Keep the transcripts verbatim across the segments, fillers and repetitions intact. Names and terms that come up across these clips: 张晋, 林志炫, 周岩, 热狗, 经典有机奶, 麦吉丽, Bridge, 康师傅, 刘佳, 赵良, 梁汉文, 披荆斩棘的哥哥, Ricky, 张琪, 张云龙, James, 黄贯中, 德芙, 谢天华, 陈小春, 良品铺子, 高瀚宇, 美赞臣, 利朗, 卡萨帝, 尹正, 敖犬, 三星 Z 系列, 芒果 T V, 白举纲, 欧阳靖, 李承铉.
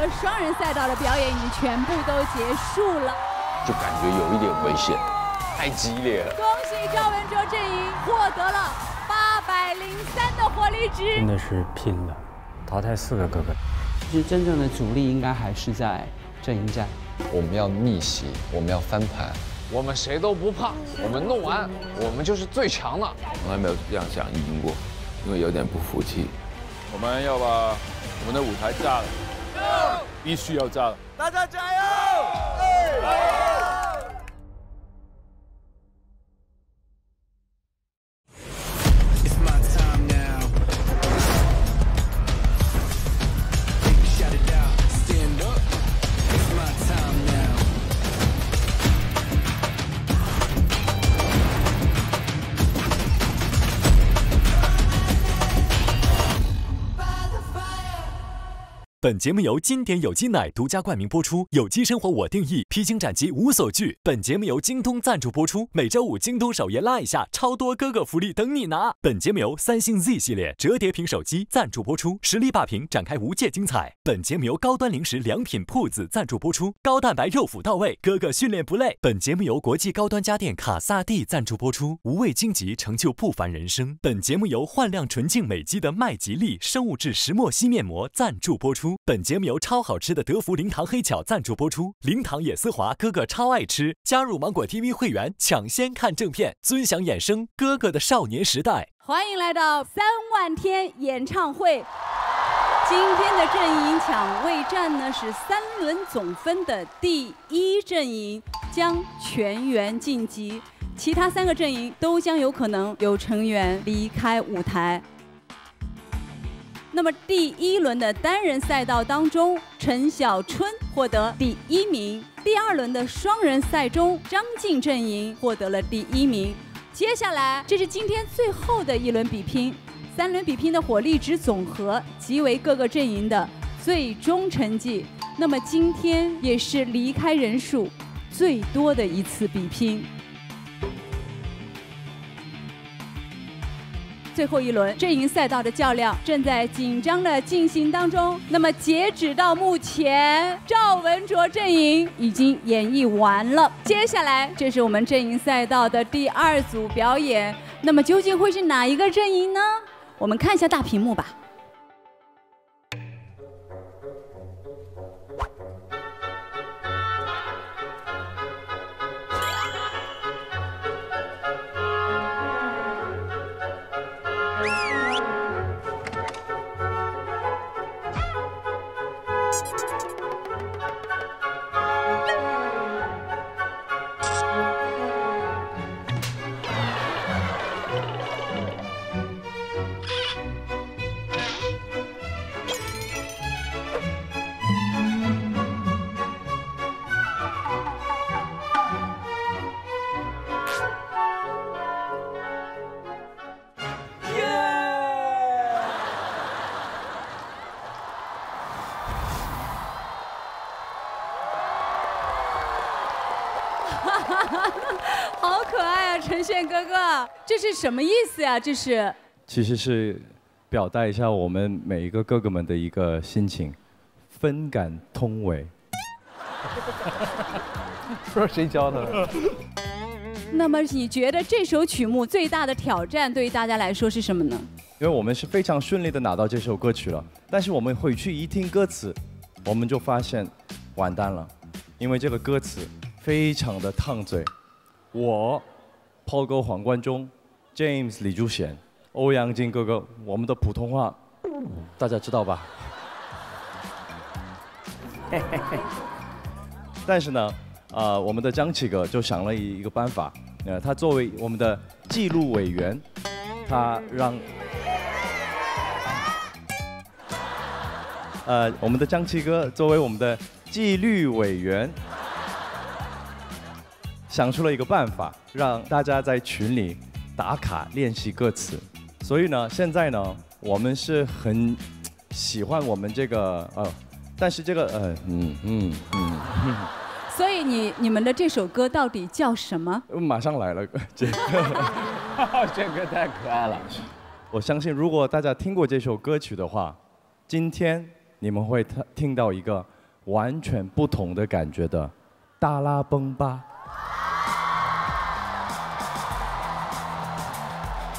和双人赛道的表演已经全部都结束了，就感觉有一点危险，太激烈了。恭喜赵文卓阵营获得了八百零三的活力值，真的是拼了，淘汰四个哥哥。其实真正的主力应该还是在阵营战，我们要逆袭，我们要翻盘。 我们谁都不怕，我们弄完，我们就是最强了。从来没有这样想赢过，因为有点不服气。我们要把我们的舞台炸了，必须要炸了！大家加油！加油！本节目由经典有机奶独家冠名播出，有机生活我定义，披荆斩棘无所惧。本节目由京东赞助播出，每周五京东首页拉一下，超多哥哥福利等你拿。本节目由三星 Z 系列折叠屏手机赞助播出，实力霸屏展开无界精彩。本节目由高端零食良品铺子赞助播出，高蛋白肉脯到位，哥哥训练不累。本节目由国际高端家电卡萨帝赞助播出，无畏荆棘成就不凡人生。本节目由焕亮纯净美肌的麦吉力生物质石墨烯面膜赞助播出。 本节目由超好吃的德芙零糖黑巧赞助播出，零糖也丝滑，哥哥超爱吃。加入芒果 T V 会员，抢先看正片，尊享衍生哥哥的少年时代。欢迎来到三万天演唱会。今天的阵营抢位战呢是三轮总分的第一阵营将全员晋级，其他三个阵营都将有可能有成员离开舞台。 那么第一轮的单人赛道当中，陈小春获得第一名；第二轮的双人赛中，张晋阵营获得了第一名。接下来，这是今天最后的一轮比拼，三轮比拼的火力值总和即为各个阵营的最终成绩。那么今天也是离开人数最多的一次比拼。 最后一轮阵营赛道的较量正在紧张的进行当中。那么截止到目前，赵文卓阵营已经演绎完了。接下来，这是我们阵营赛道的第二组表演。那么究竟会是哪一个阵营呢？我们看一下大屏幕吧。好可爱啊，陈炫哥哥，这是什么意思呀？这是，其实是表达一下我们每一个哥哥们的一个心情，分感通为。不知道谁教的。那么你觉得这首曲目最大的挑战对于大家来说是什么呢？因为我们是非常顺利的拿到这首歌曲了，但是我们回去一听歌词，我们就发现完蛋了，因为这个歌词。 非常的烫嘴，我、炮哥黄贯中、James 李朱贤、欧阳靖哥哥，我们的普通话大家知道吧？但是呢，呃，我们的张启哥就想了一个办法，呃，他作为我们的记录委员，他让，呃，我们的张启哥作为我们的纪律委员。 想出了一个办法，让大家在群里打卡练习歌词。所以呢，现在呢，我们是很喜欢我们这个呃，但是这个呃，嗯嗯嗯。嗯所以你你们的这首歌到底叫什么？马上来了，这个这个太可爱了。我相信，如果大家听过这首歌曲的话，今天你们会听到一个完全不同的感觉的哒啦蹦吧。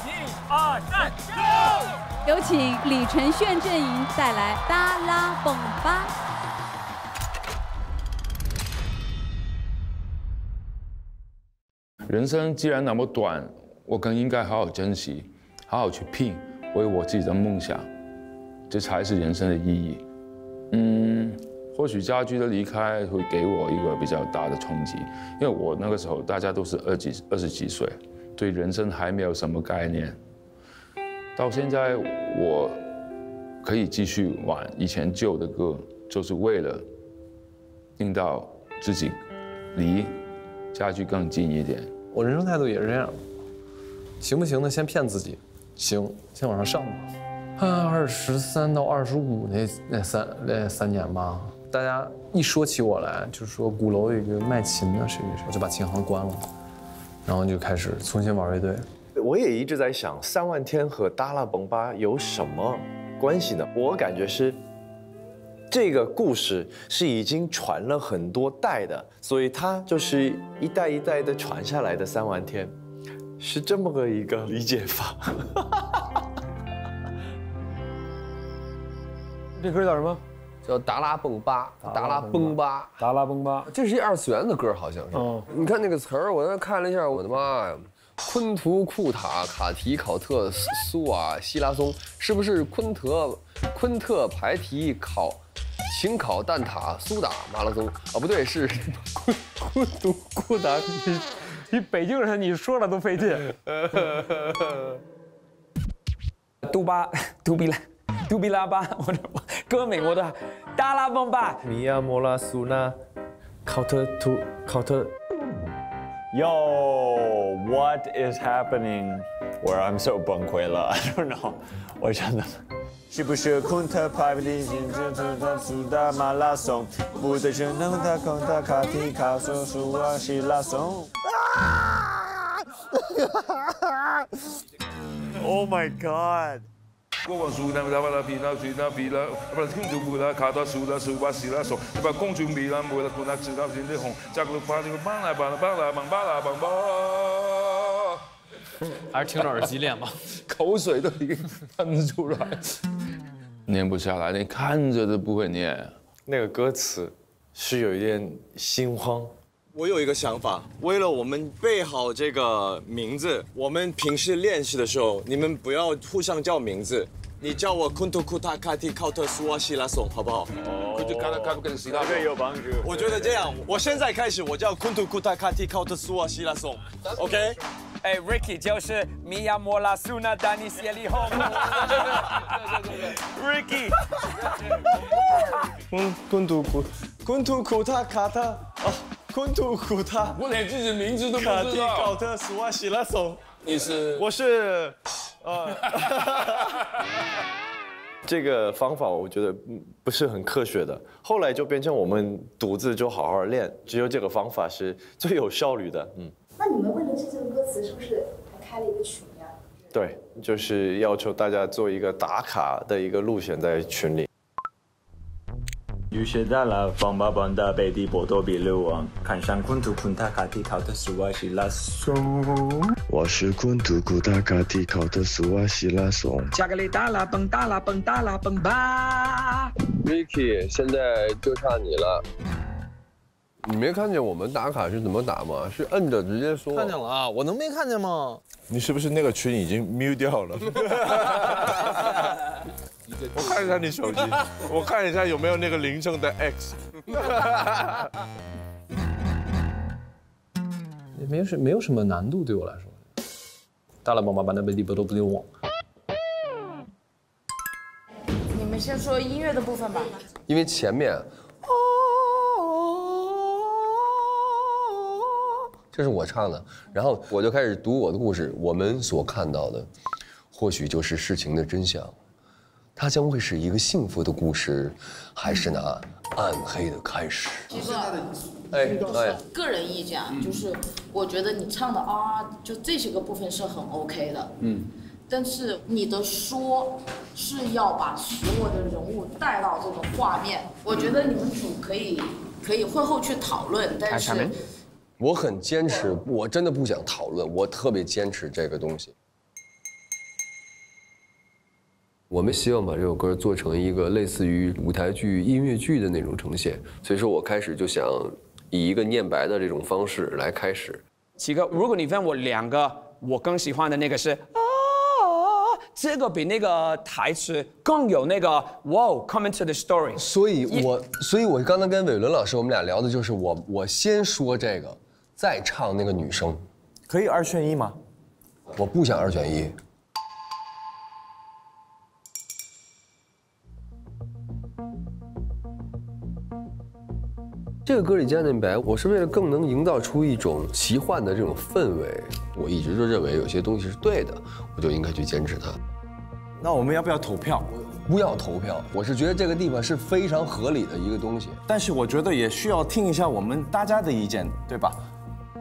一二三，有！有请李承铉阵营带来哒啦蹦吧。 人生既然那么短，我更应该好好珍惜，好好去拼，为我自己的梦想，这才是人生的意义。嗯，或许家驹的离开会给我一个比较大的冲击，因为我那个时候大家都是二几二十几岁，对人生还没有什么概念。到现在，我可以继续玩以前旧的歌，就是为了令到自己离家驹更近一点。 我人生态度也是这样，行不行呢？先骗自己，行，先往上上吧。啊，二十三到二十五那那三那三年吧，大家一说起我来，就是说鼓楼有一个卖琴的谁谁谁，我就把琴行关了，然后就开始重新玩乐队。我也一直在想，三万天和哒啦蹦吧有什么关系呢？我感觉是。 这个故事是已经传了很多代的，所以它就是一代一代的传下来的三万天，是这么个一个理解法。这歌叫什么？叫《哒啦蹦吧》，哒啦蹦吧，哒啦蹦吧。这是一二次元的歌，好像是。嗯、你看那个词儿，我刚才看了一下，我的妈呀！ 昆图库塔卡提考特苏瓦希拉松，是不是昆特昆特排提考秦考蛋塔苏打马拉松啊？不对，是昆昆图库塔。你你北京人，你说了都费劲。嘟巴嘟比拉嘟比拉巴，我这歌美国的哒啦蹦吧。米亚莫拉苏纳考特图考特。 Yo, what is happening? Where I'm so 崩溃了 I don't know. 我真的是不是昆特派的金针的苏达马拉松？不对，是能的昆特卡提卡松苏瓦西拉松。Oh my God! 我苏南达瓦拉皮拉苏达皮拉，不听就不拉卡达苏达苏巴西拉索，你把公主皮拉不拉不拉知道真的红，加个巴这个巴拉巴拉巴拉巴拉巴拉。还是听着耳机练吧，口水都已经喷出来，念不下来，你看着都不会念。那个歌词是有一点心慌。我有一个想法，为了我们背好这个名字，我们平时练习的时候，你们不要互相叫名字。 你叫我昆图库塔卡蒂考特苏瓦西拉松，好不好？哦，对，有帮助。我觉得这样，我现在开始，我叫昆图库塔卡蒂考特苏瓦西拉松 ，OK？ 哎 ，Ricky 就是米亚莫拉苏纳丹尼谢里红。Ricky， 嗯，昆图库，昆图库塔卡塔，啊，昆图库塔，我连自己名字都不知道。卡蒂考特苏瓦西拉松，你是？我是。 呃，这个方法我觉得不是很科学的。后来就变成我们独自就好好练，只有这个方法是最有效率的。嗯，那你们为了制作歌词，是不是还开了一个群呀？对，就是要求大家做一个打卡的一个路线在群里。 有些大了，帮爸帮大背地波多比六王，看上昆图昆塔卡蒂考特苏瓦西拉松。我是昆图昆塔卡蒂考特苏瓦西拉松。加格里哒啦蹦哒啦蹦哒啦蹦吧。Ricky， 现在就差你了。你没看见我们打卡是怎么打吗？是摁着直接说。看见了啊，我能没看见吗？你是不是那个群已经 mute 掉了？我看一下你手机，我看一下有没有那个铃声的 X。也没有什没有什么难度对我来说。大了，妈妈把那杯底不都不丢我。你们先说音乐的部分吧。因为前面，这是我唱的，然后我就开始读我的故事。我们所看到的，或许就是事情的真相。 它将会是一个幸福的故事，还是那暗黑的开始？其实，哎，哎，个人意见啊，就是我觉得你唱的啊，就这些个部分是很 OK 的，嗯，但是你的说是要把所有的人物带到这个画面。我觉得你们组可以可以会后去讨论，但是我很坚持，我真的不想讨论，我特别坚持这个东西。 我们希望把这首歌做成一个类似于舞台剧、音乐剧的那种呈现，所以说我开始就想以一个念白的这种方式来开始。奇哥，如果你问我两个，我更喜欢的那个是啊，这个比那个台词更有那个 wow coming to the story。所以我，所以我刚才跟伟伦老师我们俩聊的就是我，我先说这个，再唱那个女生，可以二选一吗？我不想二选一。 这个歌里加念白，我是为了更能营造出一种奇幻的这种氛围。我一直就认为有些东西是对的，我就应该去坚持它。那我们要不要投票？不要投票，我是觉得这个地方是非常合理的一个东西。但是我觉得也需要听一下我们大家的意见，对吧？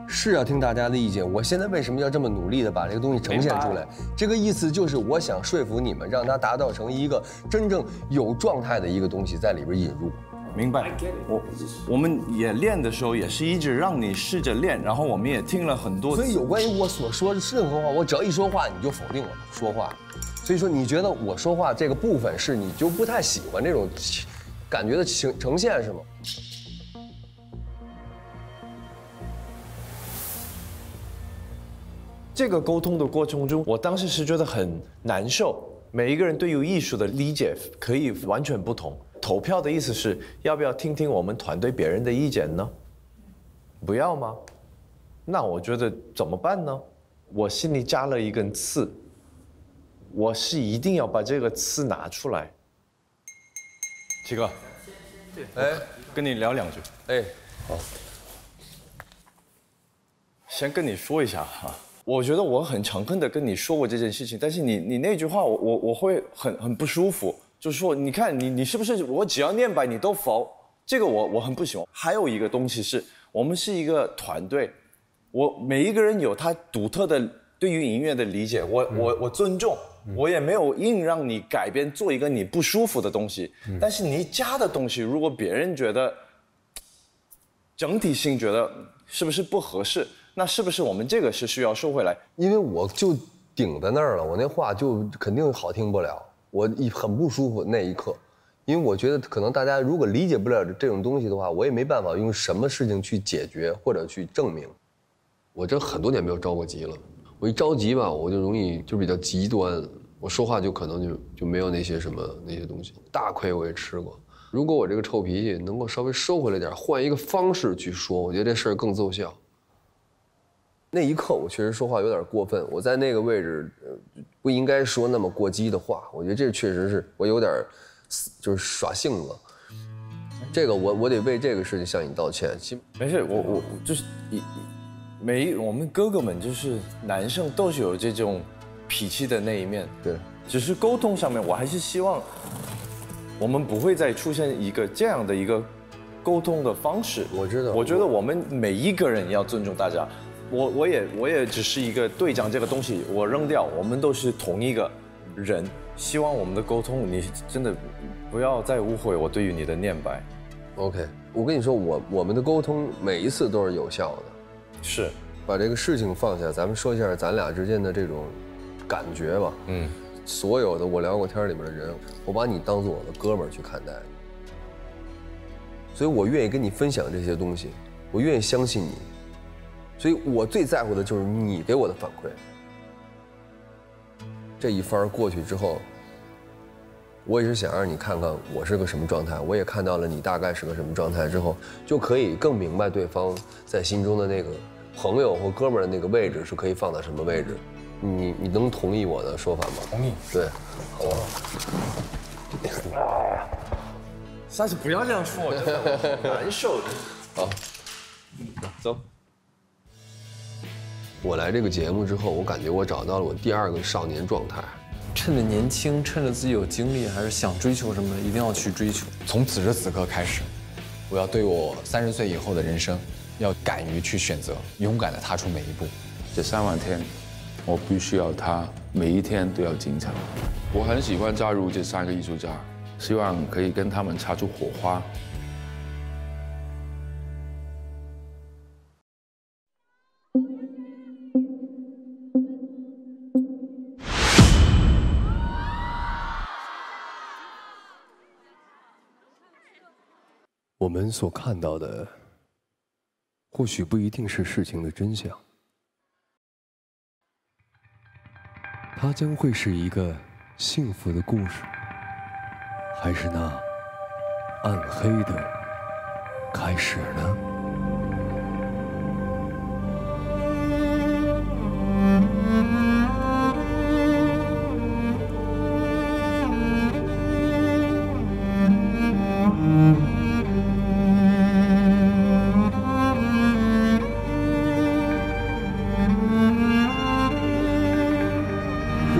是要听大家的意见。我现在为什么要这么努力的把这个东西呈现出来？这个意思就是我想说服你们，让它达到成一个真正有状态的一个东西在里边引入。 明白，我我们也练的时候也是一直让你试着练，然后我们也听了很多。所以有关于我所说的任何话，我只要一说话你就否定我说话，所以说你觉得我说话这个部分是你就不太喜欢这种感觉的呈呈现是吗？这个沟通的过程中，我当时是觉得很难受。每一个人对于艺术的理解可以完全不同。 投票的意思是要不要听听我们团队别人的意见呢？不要吗？那我觉得怎么办呢？我心里扎了一根刺，我是一定要把这个刺拿出来。七哥，哎，跟你聊两句。哎，好。先跟你说一下哈，我觉得我很诚恳的跟你说过这件事情，但是你你那句话我，我我我会很很不舒服。 就是说，你看你你是不是我只要念白你都否？这个我我很不喜欢。还有一个东西是我们是一个团队，我每一个人有他独特的对于音乐的理解，我我我尊重，我也没有硬让你改变做一个你不舒服的东西。但是你加的东西，如果别人觉得整体性觉得是不是不合适，那是不是我们这个是需要收回来？因为我就顶在那儿了，我那话就肯定好听不了。 我很不舒服那一刻，因为我觉得可能大家如果理解不了这种东西的话，我也没办法用什么事情去解决或者去证明。我这很多年没有着过急了，我一着急吧，我就容易就比较极端，我说话就可能就就没有那些什么那些东西。大亏我也吃过。如果我这个臭脾气能够稍微收回来点，换一个方式去说，我觉得这事儿更奏效。那一刻我确实说话有点过分，我在那个位置。呃 不应该说那么过激的话，我觉得这确实是我有点，就是耍性子。这个我我得为这个事情向你道歉。其没事，我我就是一每我们哥哥们就是男生都是有这种脾气的那一面。对，只是沟通上面，我还是希望我们不会再出现一个这样的一个沟通的方式。我知道，我觉得我们每一个人要尊重大家。 我我也我也只是一个队长，这个东西我扔掉，我们都是同一个人。希望我们的沟通，你真的不要再误会我对于你的念白。OK， 我跟你说，我我们的沟通每一次都是有效的。是，把这个事情放下，咱们说一下咱俩之间的这种感觉吧。嗯，所有的我聊过天里面的人，我把你当做我的哥们儿去看待，所以我愿意跟你分享这些东西，我愿意相信你。 所以我最在乎的就是你给我的反馈。这一番过去之后，我也是想让你看看我是个什么状态，我也看到了你大概是个什么状态之后，就可以更明白对方在心中的那个朋友或哥们儿的那个位置是可以放到什么位置。你你能同意我的说法吗？同意。对，好不好？下次不要这样说，我真的难受的。好，走。 我来这个节目之后，我感觉我找到了我第二个少年状态。趁着年轻，趁着自己有精力，还是想追求什么，一定要去追求。从此时此刻开始，我要对我三十岁以后的人生，要敢于去选择，勇敢地踏出每一步。这三万天，我必须要它每一天都要精彩。我很喜欢加入这三个艺术家，希望可以跟他们擦出火花。我们所看到的，或许不一定是事情的真相。 它将会是一个幸福的故事，还是那暗黑的开始呢？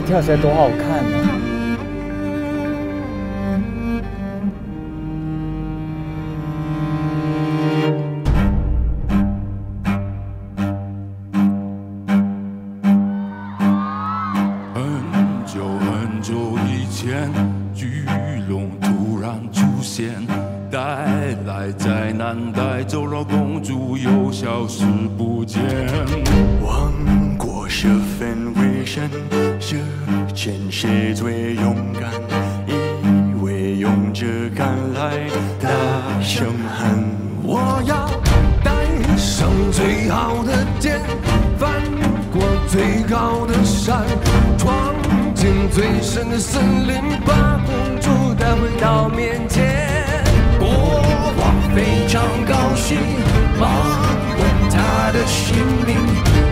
跳起来多好看呢！很久很久以前，巨龙突然出现，带来灾难，带走了公主，又消失不见。王国十分危险。 这前谁最勇敢？一位勇者赶来，大声喊：我要带上最好的剑，翻过最高的山，闯进最深的森林，把公主带回到面前。国王非常高兴，忙问他的姓名。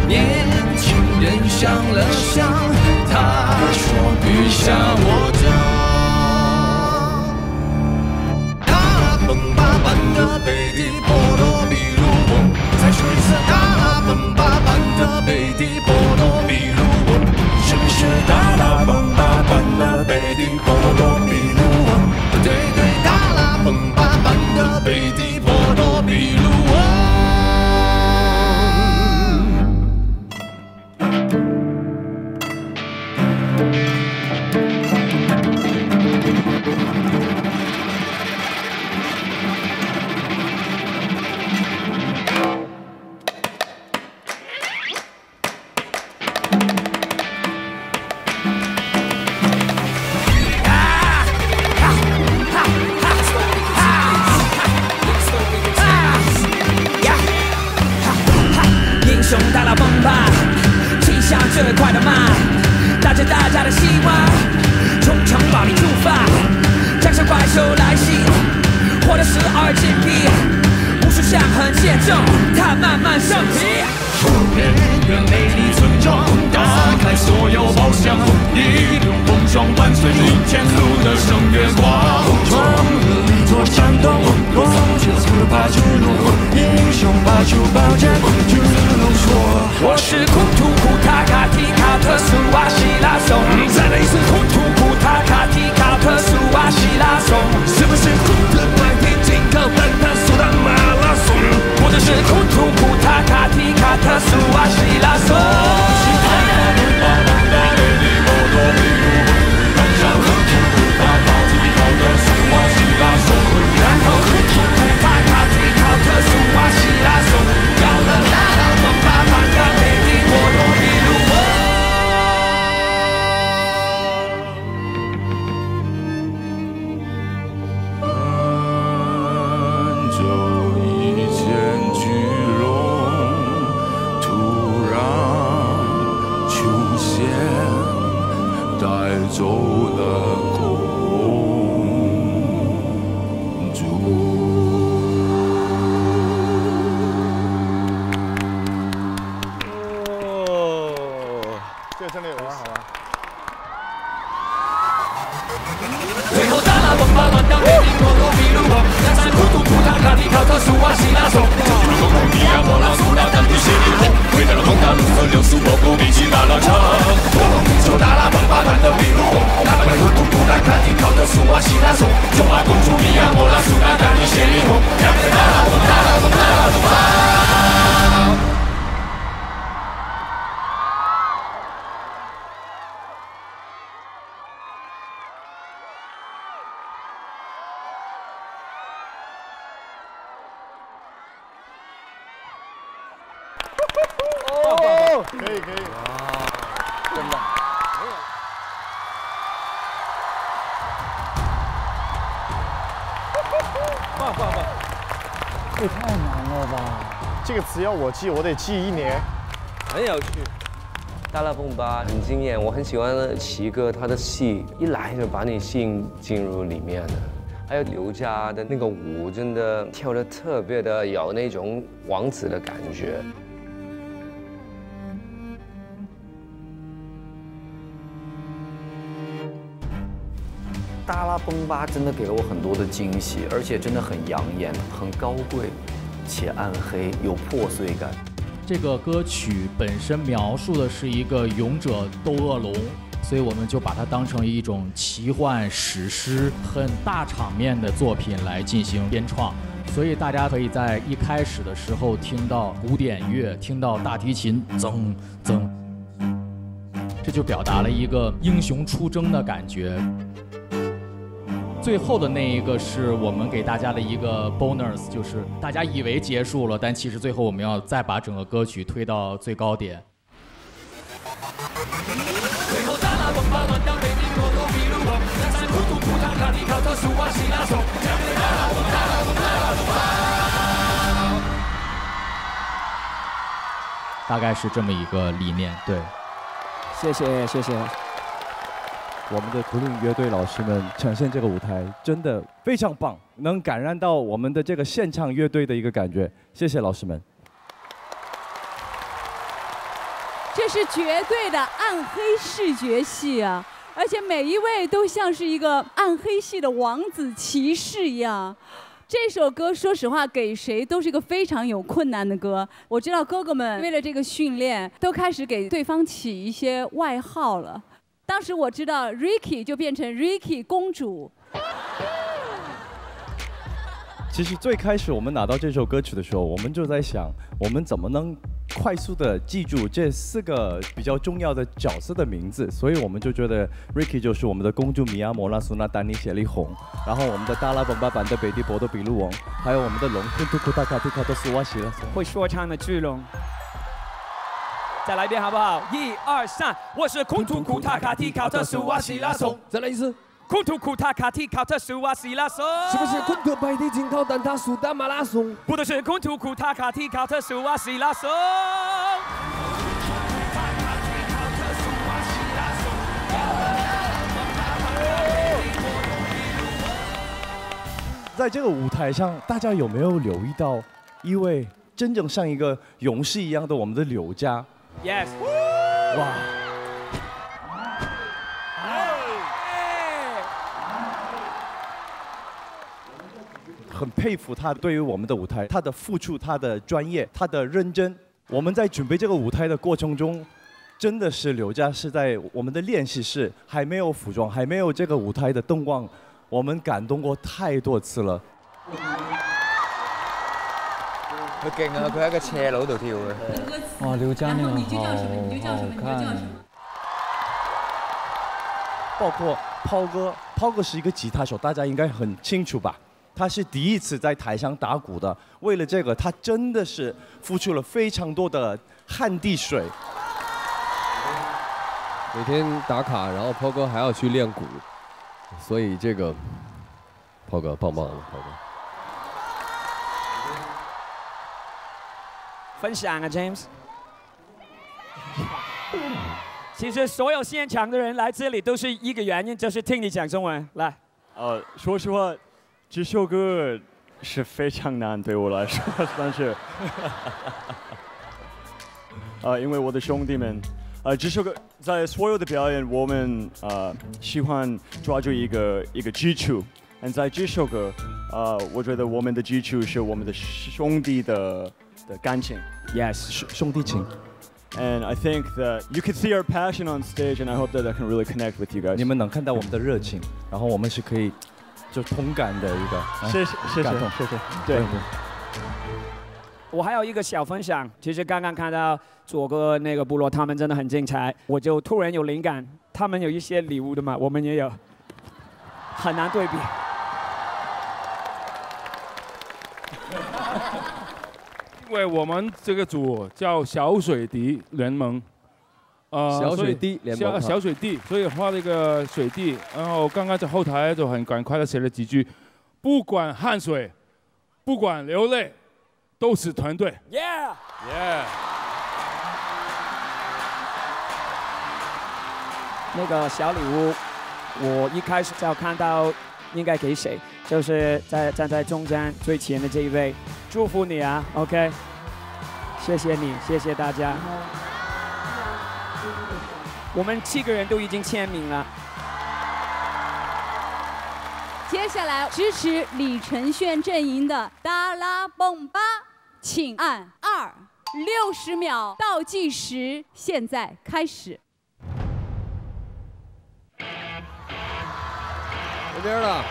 年轻人想了想。 他说：“陛下，我家，他们爸爸的贝蒂波罗比鲁翁，再说一次，他们爸爸的贝蒂波罗比鲁翁，是不是他们爸爸的贝蒂波罗比鲁翁？对对，他们爸爸的贝蒂波罗比鲁翁。”哦，可以可以，哇，真的。棒棒棒！这太难了吧？这个词要我记，我得记一年。很有趣。 大辣蹦吧很惊艳，我很喜欢奇哥，他的戏一来就把你吸引进入里面的。还有刘佳的那个舞，真的跳得特别的有那种王子的感觉。大辣蹦吧真的给了我很多的惊喜，而且真的很养眼、很高贵，且暗黑，有破碎感。 这个歌曲本身描述的是一个勇者斗恶龙，所以我们就把它当成一种奇幻史诗、很大场面的作品来进行编创。所以大家可以在一开始的时候听到古典乐，听到大提琴，噌噌，这就表达了一个英雄出征的感觉。最后的那一个是我们给大家的一个 bonus， 就是大家以为结束了，但其实最后我们要再把整个歌曲推到最高点。大概是这么一个理念，对。谢谢，谢谢。 我们的独立乐队老师们呈现这个舞台真的非常棒，能感染到我们的这个现场乐队的一个感觉。谢谢老师们。这是绝对的暗黑视觉系啊，而且每一位都像是一个暗黑系的王子骑士一样。这首歌说实话给谁都是一个非常有困难的歌。我知道哥哥们为了这个训练，都开始给对方起一些外号了。 当时我知道 Ricky 就变成 Ricky 公主。其实最开始我们拿到这首歌曲的时候，我们就在想，我们怎么能快速的记住这四个比较重要的角色的名字？所以我们就觉得 Ricky 就是我们的公主米娅、莫拉、苏娜、丹妮、谢丽红，然后我们的大辣蹦吧版的北地博多比路王，还有我们的龙吞吐库塔卡图卡多苏瓦西拉，会说唱的巨龙。 再来一遍好不好？一二三，我是空土库塔卡提考特苏瓦西拉松。再来一次。空土库塔卡提考特苏瓦西拉松。是不是空土白地金靠丹塔苏丹马拉松？不对，是空土库塔卡提考特苏瓦西拉松。在这个舞台上，大家有没有留意到一位真正像一个勇士一样的我们的刘佳？ Yes！ 哇！很佩服他对于我们的舞台，他的付出，他的专业，他的认真。我们在准备这个舞台的过程中，真的是刘佳是在我们的练习室，还没有服装，还没有这个舞台的灯光，我们感动过太多次了。 佢勁啊！佢喺個斜路度跳嘅。哇！劉佳呢個好好看。包括拋哥，拋哥是一個吉他手，大家應該很清楚吧？他是第一次在台上打鼓的，為了這個，他真的是付出了非常多的汗滴水。每天打卡，然後拋哥還要去練鼓，所以這個拋哥棒棒的，拋哥。 分享啊 ，James。其实所有现场的人来这里都是一个原因，就是听你讲中文。来，呃，说实话，这首歌是非常难对我来说，但是，呃，因为我的兄弟们，呃，这首歌在所有的表演，我们呃喜欢抓住一个一个基础。 嗯，在这首歌，呃，我觉得我们的基础是我们的兄弟的的感情 ，yes， 兄弟情。And I think that you can see our passion on stage, and I hope that I can really connect with you guys. 你们能看到我们的热情，然后我们是可以就同感的一个，谢谢谢谢谢谢，对。我还有一个小分享，其实刚刚看到左哥那个部落，他们真的很精彩，我就突然有灵感，他们有一些礼物的嘛，我们也有，很难对比。为我们这个组叫小水滴联盟，呃，小水滴联盟，小水滴，所以画了一个水滴，然后刚刚在后台就很赶快的写了几句，不管汗水，不管流泪，都是团队。Yeah. Yeah. 那个小礼物，我一开始就看到应该给谁，就是在站在中间最前的这一位。 祝福你啊 ，OK， 谢谢你，谢谢大家。我们七个人都已经签名了。接下来支持李承铉阵营的达拉蹦吧，请按二，六十秒倒计时，现在开始。这边了。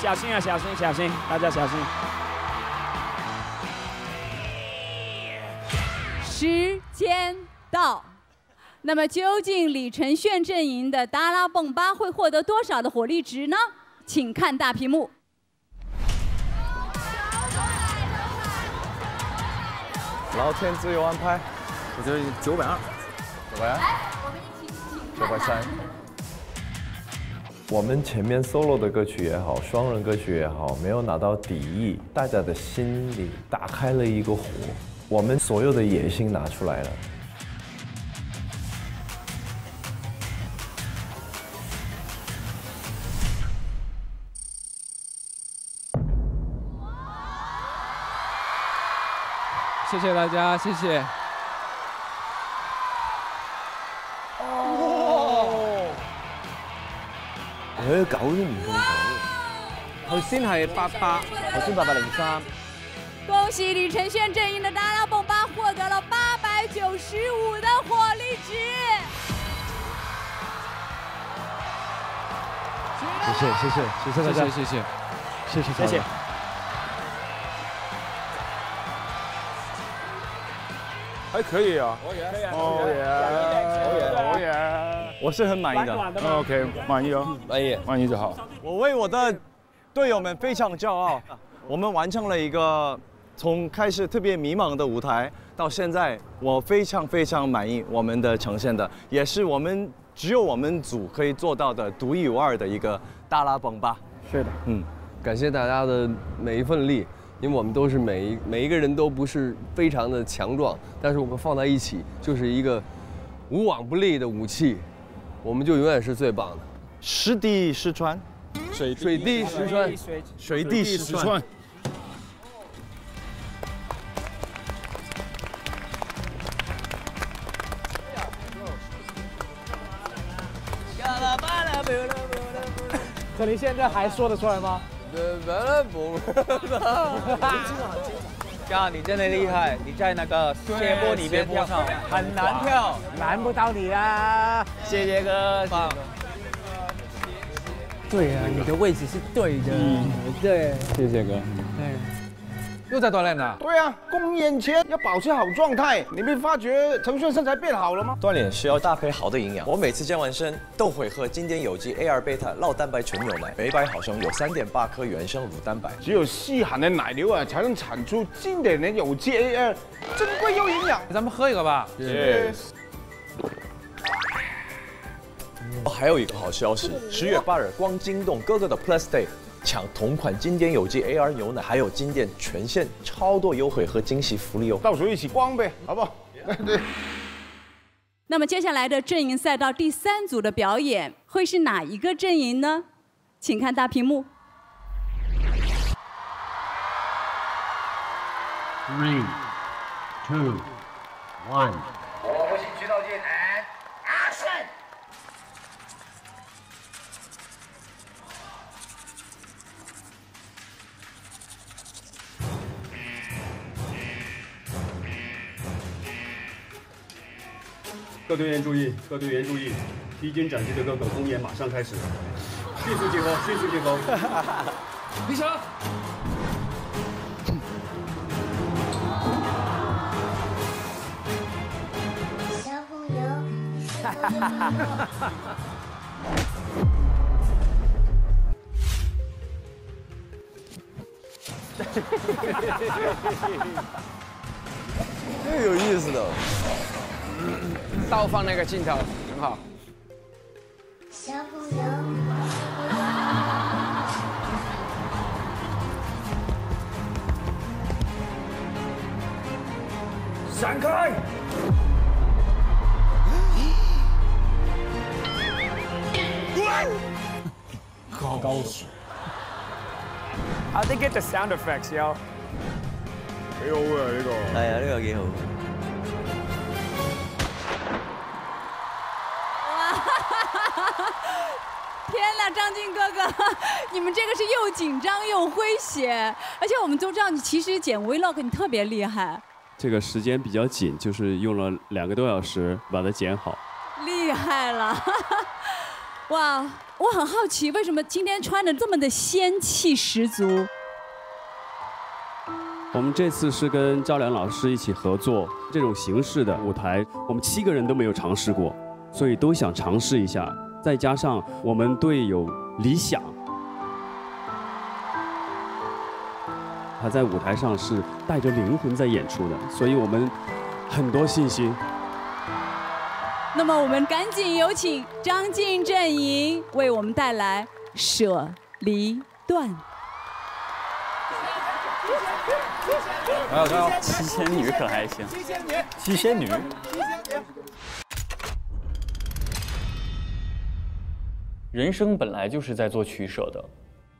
小心啊！小心！小心！大家小心！时间到。那么，究竟李承铉阵营的达拉蹦吧会获得多少的火力值呢？请看大屏幕。老天自有安排，我觉得九百二，九百二，九百三。 我们前面 solo 的歌曲也好，双人歌曲也好，没有拿到第一，大家的心里打开了一个火，我们所有的野心拿出来了。谢谢大家，谢谢。哦 佢九都唔夠九，頭先係八八，頭先八百零三。恭喜李承铉陣營的達拉蹦吧獲得了八百九十五的火力值。謝謝謝謝謝謝大家謝謝謝謝謝謝。還可以啊，可以可以可以可以。 我是很满意的 ，OK， 满意哦，满意，满意就好。我为我的队友们非常骄傲，我们完成了一个从开始特别迷茫的舞台到现在，我非常非常满意我们的呈现的，也是我们只有我们组可以做到的独一无二的一个达拉蹦吧。是的，嗯，感谢大家的每一份力，因为我们都是每一每一个人都不是非常的强壮，但是我们放在一起就是一个无往不利的武器。 我们就永远是最棒的，实地实穿，水水地实穿，水地实穿。可你现在还说得出来吗？哥，你真的厉害！你在那个斜坡里面跳上很难跳，难不到你啦。谢谢哥，棒。对啊，你的位置是对的。嗯，对。谢谢哥。对。又在锻炼了。对啊，公演前要保持好状态。你没发觉承铉身材变好了吗？锻炼需要搭配好的营养。我每次健完身都会喝经典有机 A 二 贝塔酪蛋白纯牛奶，每百毫升有 三点八 克原生乳蛋白。只有稀罕的奶牛啊，才能产出经典的有机 A 二，珍贵又营养。咱们喝一个吧。是。哦，还有一个好消息，十月八日光京东哥哥的 Plus Day。 抢同款经典有机 A 二 牛奶，还有经典全线超多优惠和惊喜福利哦！到时候一起逛呗，好不好？对。那么接下来的阵营赛到第三组的表演会是哪一个阵营呢？请看大屏幕。Three, two, one。我会去渠道进来 ，Action！ 各队员注意，各队员注意，披荆斩棘的哥哥公演马上开始，迅速集合，迅速集合。李翔，小朋友。这个有意思的，倒放那个镜头很好。小朋友，闪开！ How'd they get the sound effects, yo? 幾好嘅呢個。係啊，呢個幾好。天哪，张俊哥哥，你们这个是又紧张又诙谐，而且我们都知道你其实剪 vlog 你特别厉害。这个时间比较紧，就是用了两个多小时把它剪好。厉害了。 哇，我很好奇，为什么今天穿的这么的仙气十足？我们这次是跟赵良老师一起合作，这种形式的舞台，我们七个人都没有尝试过，所以都想尝试一下。再加上我们对有理想，他在舞台上是带着灵魂在演出的，所以我们很多信心。 那么，我们赶紧有请张晋阵营为我们带来舍离段。哎呦，哎呦，七仙女可还行？七仙女，七仙女。人生本来就是在做取舍的，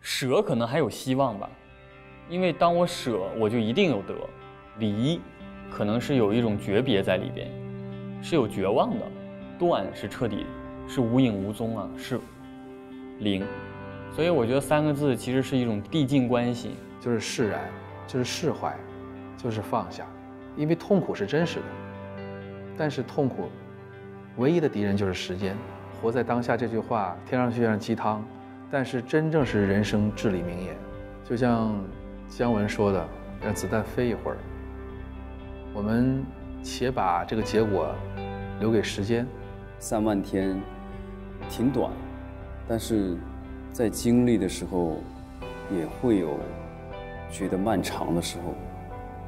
舍可能还有希望吧，因为当我舍，我就一定有得；离，可能是有一种诀别在里边，是有绝望的。 断是彻底，是无影无踪啊，是零，所以我觉得三个字其实是一种递进关系，就是释然，就是释怀，就是放下。因为痛苦是真实的，但是痛苦唯一的敌人就是时间。活在当下这句话听上去像鸡汤，但是真正是人生至理名言。就像姜文说的：“让子弹飞一会儿。”我们且把这个结果留给时间。 三万天挺短，但是在经历的时候，也会有觉得漫长的时候，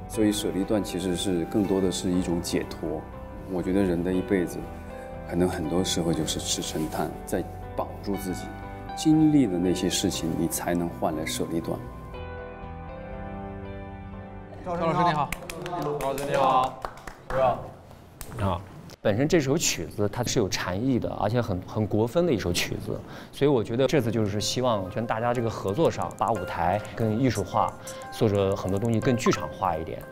所以舍离段其实是更多的是一种解脱。我觉得人的一辈子，可能很多时候就是吃神炭，在绑住自己，经历的那些事情，你才能换来舍离段。赵老师你好，赵老师你好，你好，你好。 本身这首曲子它是有禅意的，而且很很国风的一首曲子，所以我觉得这次就是希望跟大家这个合作上，把舞台更艺术化，或者很多东西更剧场化一点。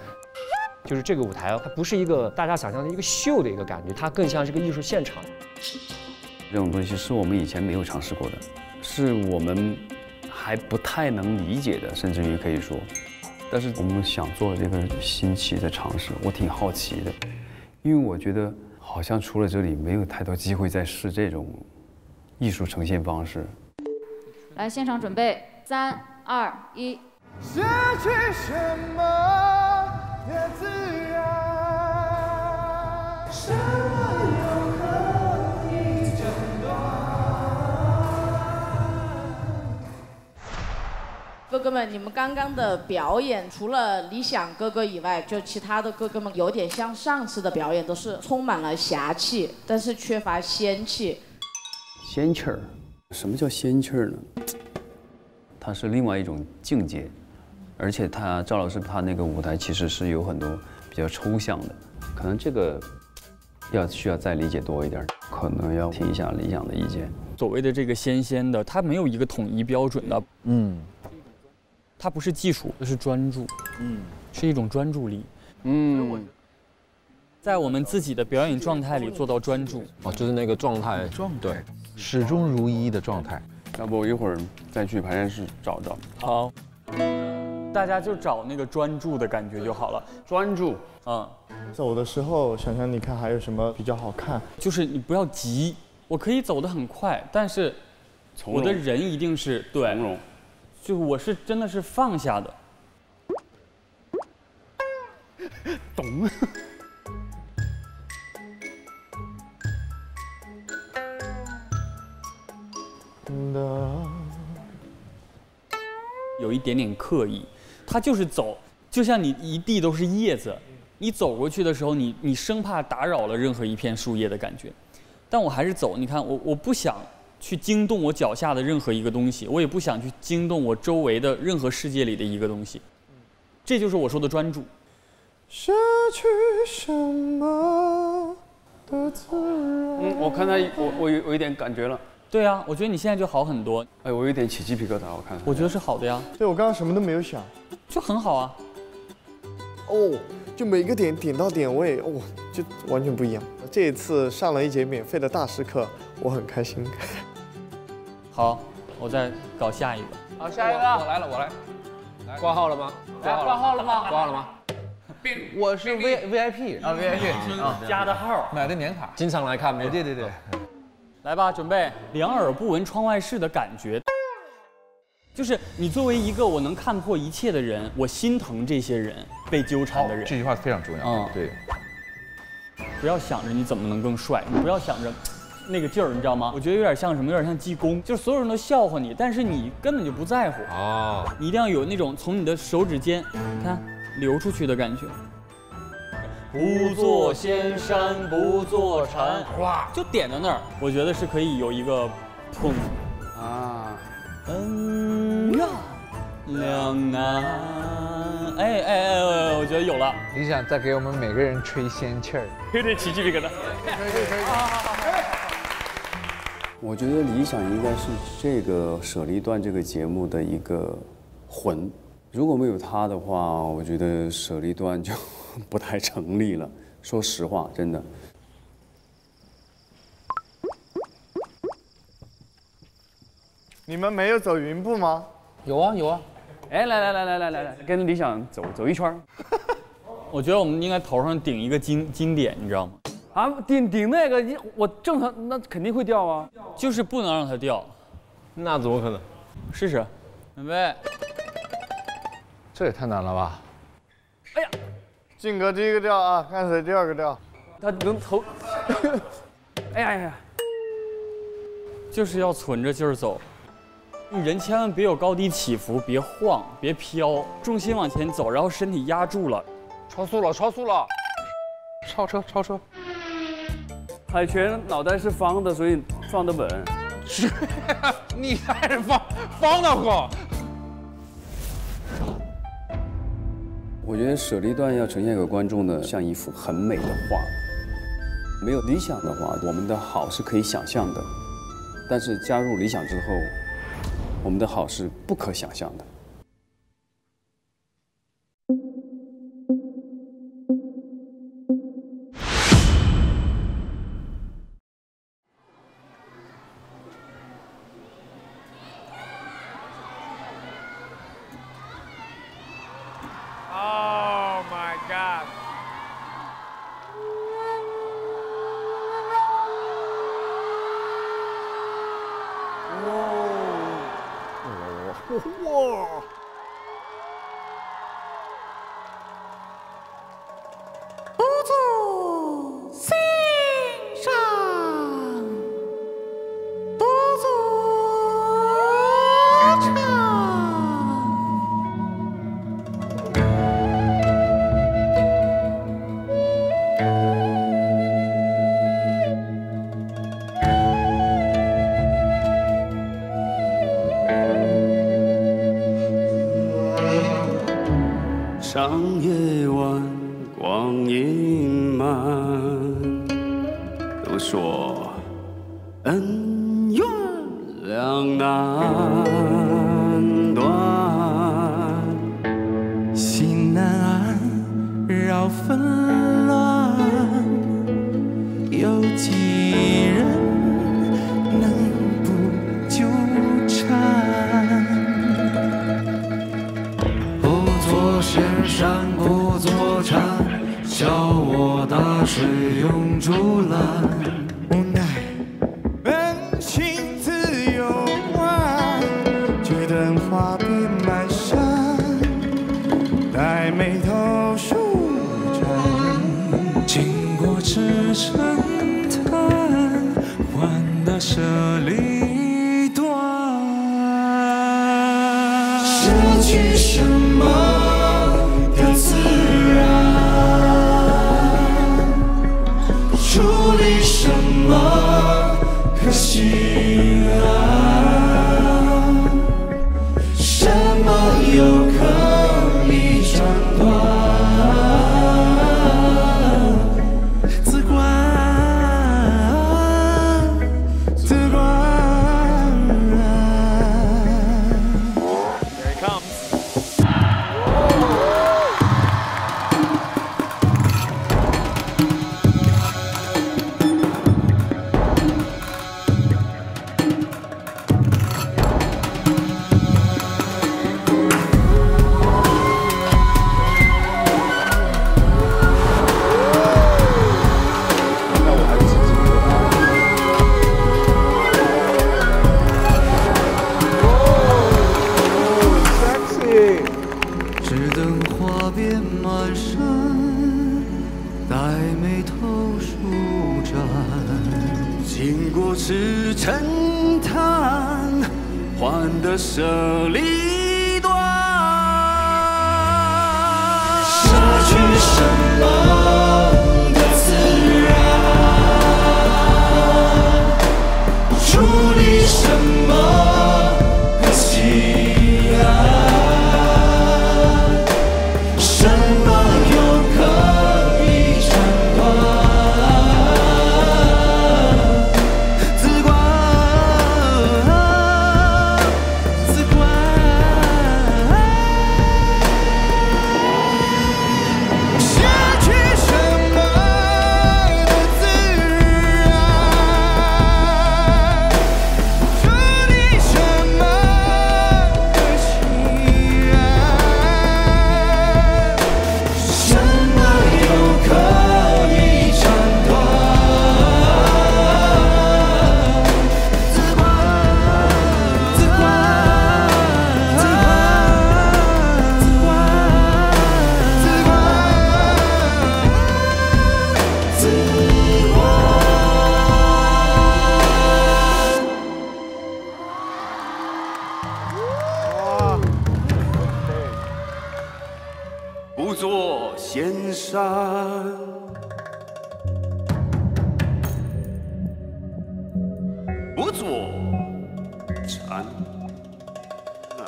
就是这个舞台它不是一个大家想象的一个秀的一个感觉，它更像是个艺术现场。这种东西是我们以前没有尝试过的，是我们还不太能理解的，甚至于可以说，但是我们想做这个新奇的尝试，我挺好奇的，因为我觉得。 好像除了这里，没有太多机会再试这种艺术呈现方式。来，现场准备，三、二、一。失去什么也自然，什么又可以争端？哥哥们，你们刚刚的表演，除了理想哥哥以外，就其他的哥哥们有点像上次的表演，都是充满了侠气，但是缺乏仙气。仙气儿，什么叫仙气儿呢？它是另外一种境界，而且他赵老师他那个舞台其实是有很多比较抽象的，可能这个要需要再理解多一点，可能要听一下理想的意见。所谓的这个仙仙的，它没有一个统一标准的，嗯。 它不是技术，它是专注，嗯，是一种专注力，嗯，在我们自己的表演状态里做到专注，哦，就是那个状态，状对，始终如一的状态。要不我一会儿再去排练室找找。好，大家就找那个专注的感觉就好了。专注，嗯，走的时候想想你看还有什么比较好看，就是你不要急，我可以走得很快，但是我的人一定是对。 就是我是真的是放下的，懂。一点点刻意，他就是走，就像你一地都是叶子，你走过去的时候，你你生怕打扰了任何一片树叶的感觉，但我还是走。你看，我我不想去惊动我脚下的任何一个东西，我也不想去惊动我周围的任何世界里的一个东西，这就是我说的专注。失去什么的自然。嗯，我看他，我我有我有点感觉了。 对啊，我觉得你现在就好很多。哎，我有点起鸡皮疙瘩，我看。我觉得是好的呀。对，我刚刚什么都没有想，就很好啊。哦，就每个点点到点位，哦，就完全不一样。这一次上了一节免费的大师课，我很开心。好，我再搞下一个。好，下一个。我来了，我来。来，挂号了吗？挂号了吗？挂号了吗？我是 V V I P 啊 ，V I P 啊，加的号，买的年卡，经常来看没？对对对。 来吧，准备两耳不闻窗外事的感觉，就是你作为一个我能看破一切的人，我心疼这些人被纠缠的人。这句话非常重要。嗯，对。不要想着你怎么能更帅，你不要想着那个劲儿，你知道吗？我觉得有点像什么，有点像济公，就是所有人都笑话你，但是你根本就不在乎。哦。你一定要有那种从你的手指间，看流出去的感觉。 不做仙山不做禅，哗，就点到那儿，我觉得是可以有一个砰啊，嗯呀，两难，哎哎哎，我觉得有了。你想再给我们每个人吹仙气儿，有点奇迹这个的。可以可以可以。我觉得理想应该是这个舍利段这个节目的一个魂，如果没有它的话，我觉得舍利段就。 不太成立了，说实话，真的。你们没有走云步吗？有啊有啊。哎，来来来来来来来，跟理想走走一圈。我觉得我们应该头上顶一个金金点，你知道吗？啊，顶顶那个，我正常那肯定会掉啊，就是不能让它掉。那怎么可能？试试，准备。这也太难了吧！哎呀。 俊哥第一个掉啊，看谁第二个掉。他能投，哎呀哎呀，就是要存着劲儿走。你人千万别有高低起伏，别晃，别飘，重心往前走，然后身体压住了。超速了，超速了，超车，超车。海泉脑袋是方的，所以放得稳。你才是方方的慌。 我觉得舍利段要呈现给观众的，像一幅很美的画。没有理想的话，我们的好是可以想象的，但是加入理想之后，我们的好是不可想象的。头舒展，经过是沉潭，换得舍离断。舍去什么的自然，处理什么的稀罕，什么又可以斩断？自观，自观。舍去什么的自然，处理什么的稀罕，什么又可以斩断？自观，自观，自观，自观，自观，自观。不做仙山。不做禅。处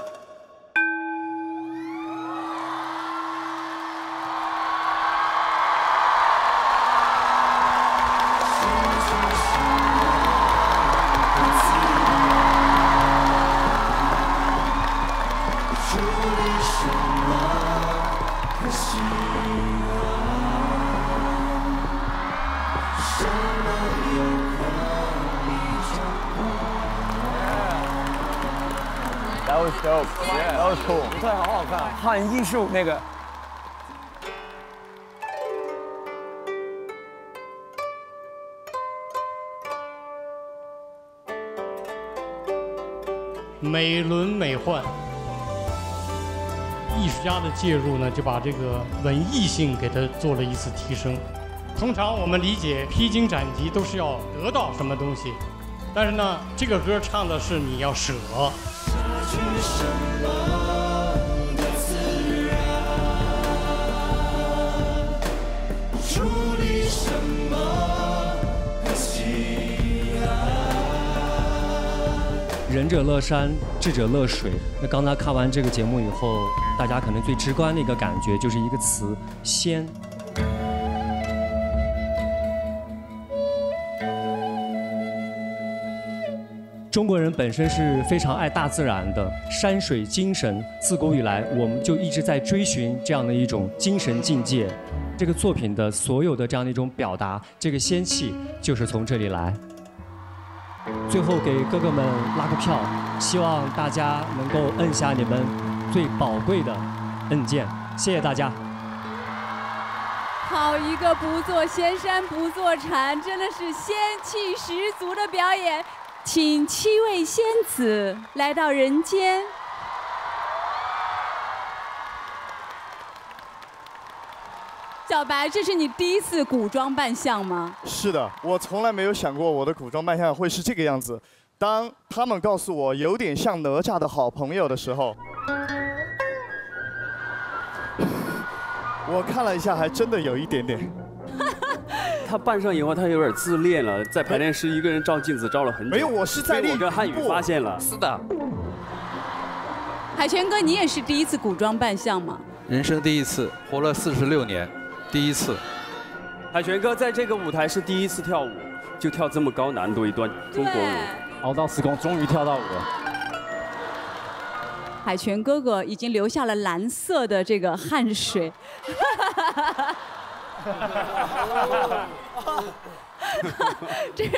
理什么的稀罕，什么又可以斩断？ That was dope. That was cool. 不错，好好看。很艺术那个。美轮美奂。 艺术家的介入呢，就把这个文艺性给它做了一次提升。通常我们理解披荆斩棘都是要得到什么东西，但是呢，这个歌唱的是你要舍。舍去什么的自然，处理什么的稀罕。仁者乐山，智者乐水。那刚才看完这个节目以后。 大家可能最直观的一个感觉就是一个词“仙”。中国人本身是非常爱大自然的，山水精神。自古以来，我们就一直在追寻这样的一种精神境界。这个作品的所有的这样的一种表达，这个仙气就是从这里来。最后给哥哥们拉个票，希望大家能够摁下你们 最宝贵的按键，谢谢大家。好一个不做仙山不做禅，真的是仙气十足的表演，请七位仙子来到人间。小白，这是你第一次古装扮相吗？是的，我从来没有想过我的古装扮相会是这个样子。当他们告诉我有点像哪吒的好朋友的时候。 我看了一下，还真的有一点点。他扮上以后，他有点自恋了，在排练室一个人照镜子照了很久。没有，我是在练。我跟汉语发现了。是的。海泉哥，你也是第一次古装扮相吗？人生第一次，活了四十六年，第一次。海泉哥在这个舞台是第一次跳舞，就跳这么高难度一段中国舞，熬到四公，终于跳到舞了。 海泉哥哥已经留下了蓝色的这个汗水，这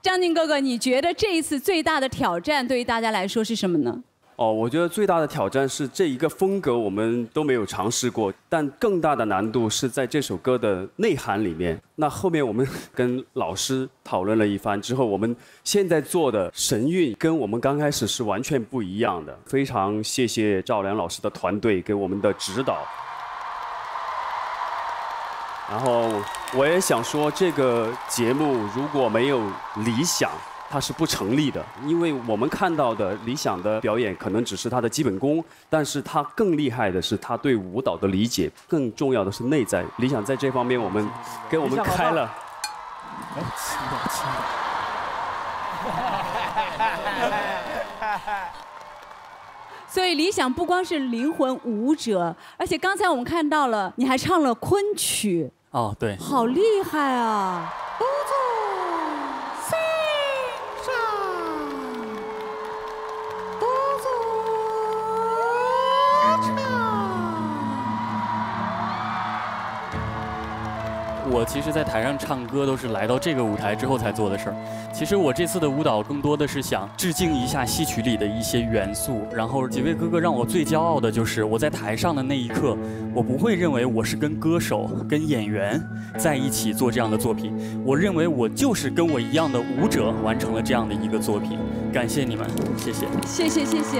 张晋哥哥，你觉得这一次最大的挑战对于大家来说是什么呢？哦，我觉得最大的挑战是这一个风格我们都没有尝试过，但更大的难度是在这首歌的内涵里面。那后面我们跟老师讨论了一番之后，我们现在做的神韵跟我们刚开始是完全不一样的。非常谢谢赵良老师的团队给我们的指导。然后我也想说，这个节目如果没有理想，它是不成立的。因为我们看到的理想的表演，可能只是他的基本功，但是他更厉害的是他对舞蹈的理解，更重要的是内在。理想在这方面，我们给我们开了。 所以理想不光是灵魂舞者，而且刚才我们看到了，你还唱了昆曲哦，对，好厉害啊！五祖三上，五祖唱。我其实，在台上唱歌都是来到这个舞台之后才做的事儿。其实我这次的舞蹈更多的是想致敬一下戏曲里的一些元素。然后几位哥哥让我最骄傲的就是我在台上的那一刻，我不会认为我是跟歌手、跟演员在一起做这样的作品，我认为我就是跟我一样的舞者完成了这样的一个作品。感谢你们，谢谢，谢谢，谢谢。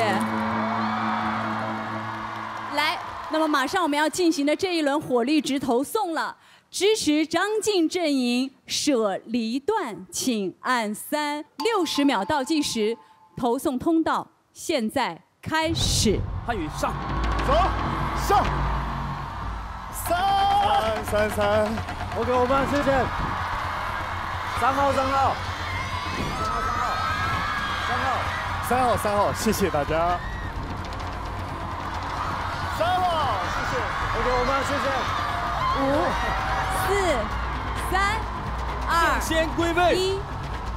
来，那么马上我们要进行的这一轮火力值投送了。 支持张晋阵营舍离段，请按三。六十秒倒计时，投送通道现在开始。汉语上，走上，三三三。OK， 我们谢谢。三号，三号，三号，三号，三号，谢谢大家。三号，谢谢。OK， 我们谢谢。五。 四、三、二、先归位。一，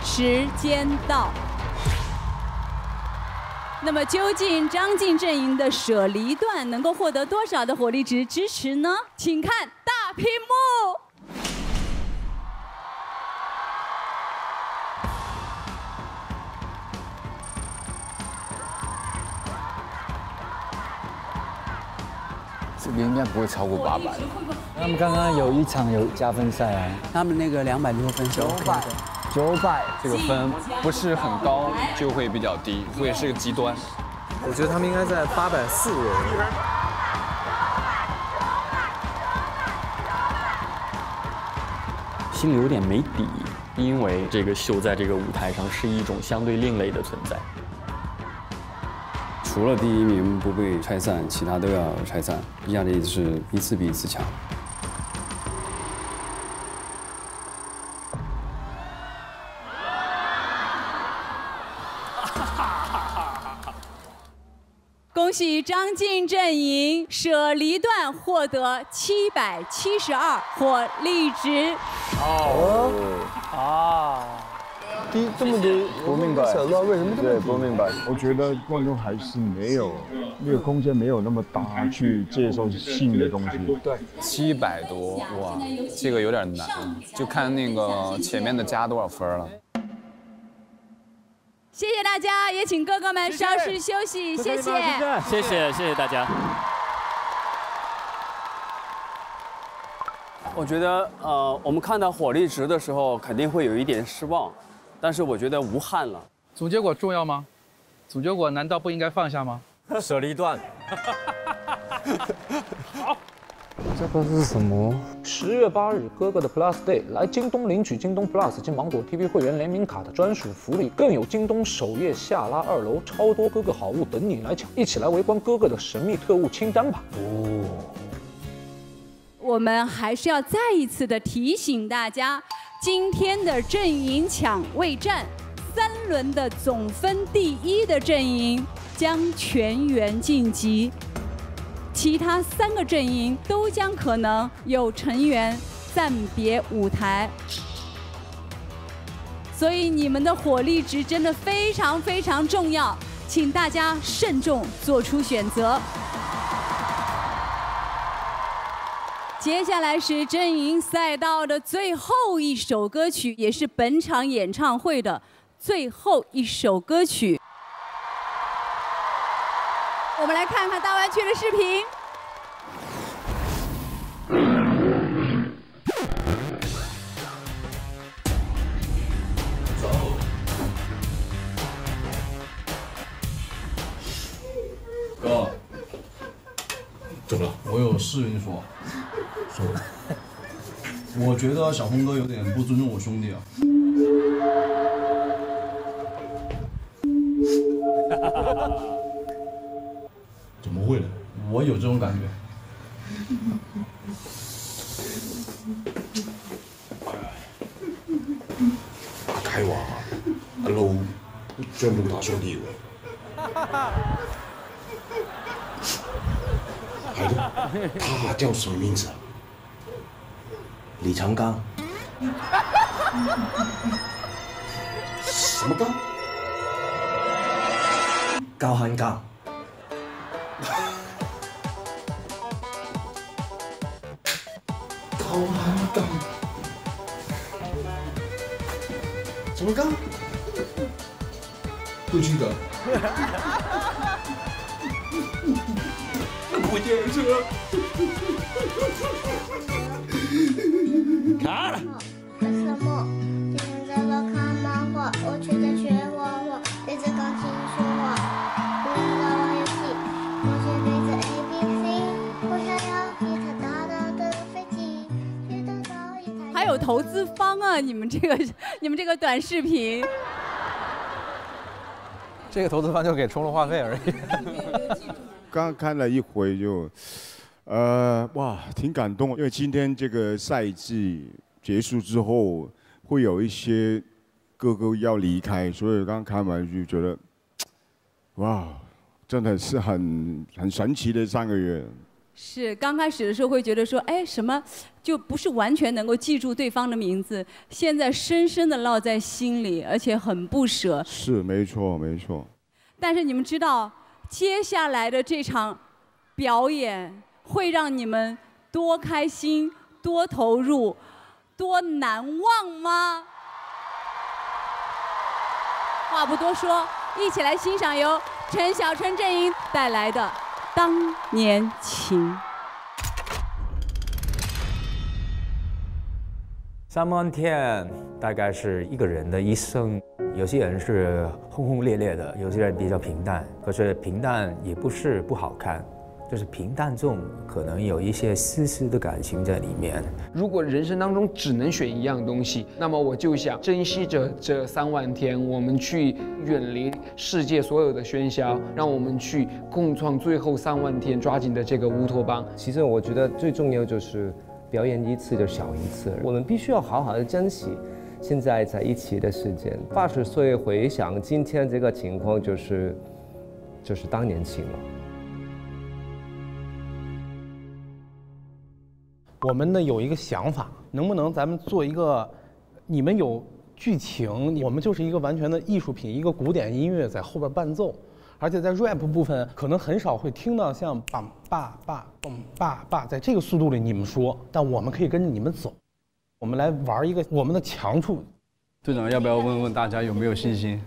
时间到。那么，究竟张晋阵营的舍离段能够获得多少的火力值支持呢？请看大屏幕。 这边应该不会超过八百。他们刚刚有一场有加分赛啊，他们那个两百多分是 OK 的，九百这个分不是很高就会比较低，会是个极端。我觉得他们应该在八百四左右。心里有点没底，因为这个秀在这个舞台上是一种相对另类的存在。 除了第一名不被拆散，其他都要拆散，压力是一次比一次强。恭喜张晋阵营舍离段获得七百七十二火力值。哦啊。 低这么低，不明白，小乐为什么这么低？对，不明白。我觉得观众还是没有那个空间，没有那么大去接受新的东西。对，七百多，哇，这个有点难，就看那个前面的加多少分了。谢谢大家，也请哥哥们稍事休息，谢谢，谢谢，谢谢大家。我觉得，呃，我们看到火力值的时候，肯定会有一点失望。 但是我觉得无憾了。总结果重要吗？总结果难道不应该放下吗？舍离段。好。这个是什么？十月八日，哥哥的 Plus Day， 来京东领取京东 Plus 及芒果 T V 会员联名卡的专属福利，更有京东首页下拉二楼超多哥哥好物等你来抢！一起来围观哥哥的神秘特务清单吧。哦。我们还是要再一次的提醒大家。 今天的阵营抢位战，三轮的总分第一的阵营将全员晋级，其他三个阵营都将可能有成员暂别舞台。所以你们的火力值真的非常非常重要，请大家慎重做出选择。 接下来是阵营赛道的最后一首歌曲，也是本场演唱会的最后一首歌曲。我们来看看大湾区的视频。哥，怎么了？我有事跟你说。 说，我觉得小峰哥有点不尊重我兄弟啊。怎么会呢？我有这种感觉。係話阿路將老打傷啲喎，係咯，他叫什麼名字啊？李長剛，什麼剛？高漢剛，高漢剛。 什么刚？不记得。不见车。卡了。为什么今天在那看漫画，我却在学画画，对着钢琴说话，不知道玩游戏，我却对着 A B C， 我想要一台大大的飞机，去得到一台。还有投资方啊，你们这个。 你们这个短视频，这个投资方就给充了话费而已。刚看了一回就，呃，哇，挺感动，因为今天这个赛季结束之后，会有一些哥哥要离开，所以刚看完就觉得，哇，真的是很很神奇的三个月。 是刚开始的时候会觉得说，哎，什么就不是完全能够记住对方的名字，现在深深的烙在心里，而且很不舍。是，没错，没错。但是你们知道，接下来的这场表演会让你们多开心、多投入、多难忘吗？话不多说，一起来欣赏由陈小春阵营带来的。 当年情。三万天大概是一个人的一生，有些人是轰轰烈烈的，有些人比较平淡。可是平淡也不是不好看，就是平淡中可能有一些丝丝的感情在里面。如果人生当中只能选一样东西，那么我就想珍惜着这三万天，我们去。 远离世界所有的喧嚣，让我们去共创最后三万天，抓紧的这个乌托邦。其实我觉得最重要就是表演一次就少一次，我们必须要好好的珍惜现在在一起的时间。八十岁回想今天这个情况，就是就是当年情了。我们呢有一个想法，能不能咱们做一个，你们有？ 剧情，我们就是一个完全的艺术品，一个古典音乐在后边伴奏，而且在 rap 部分可能很少会听到像“梆爸爸梆爸爸”在这个速度里你们说，但我们可以跟着你们走，我们来玩一个我们的强处。队长，要不要问问大家有没有信心？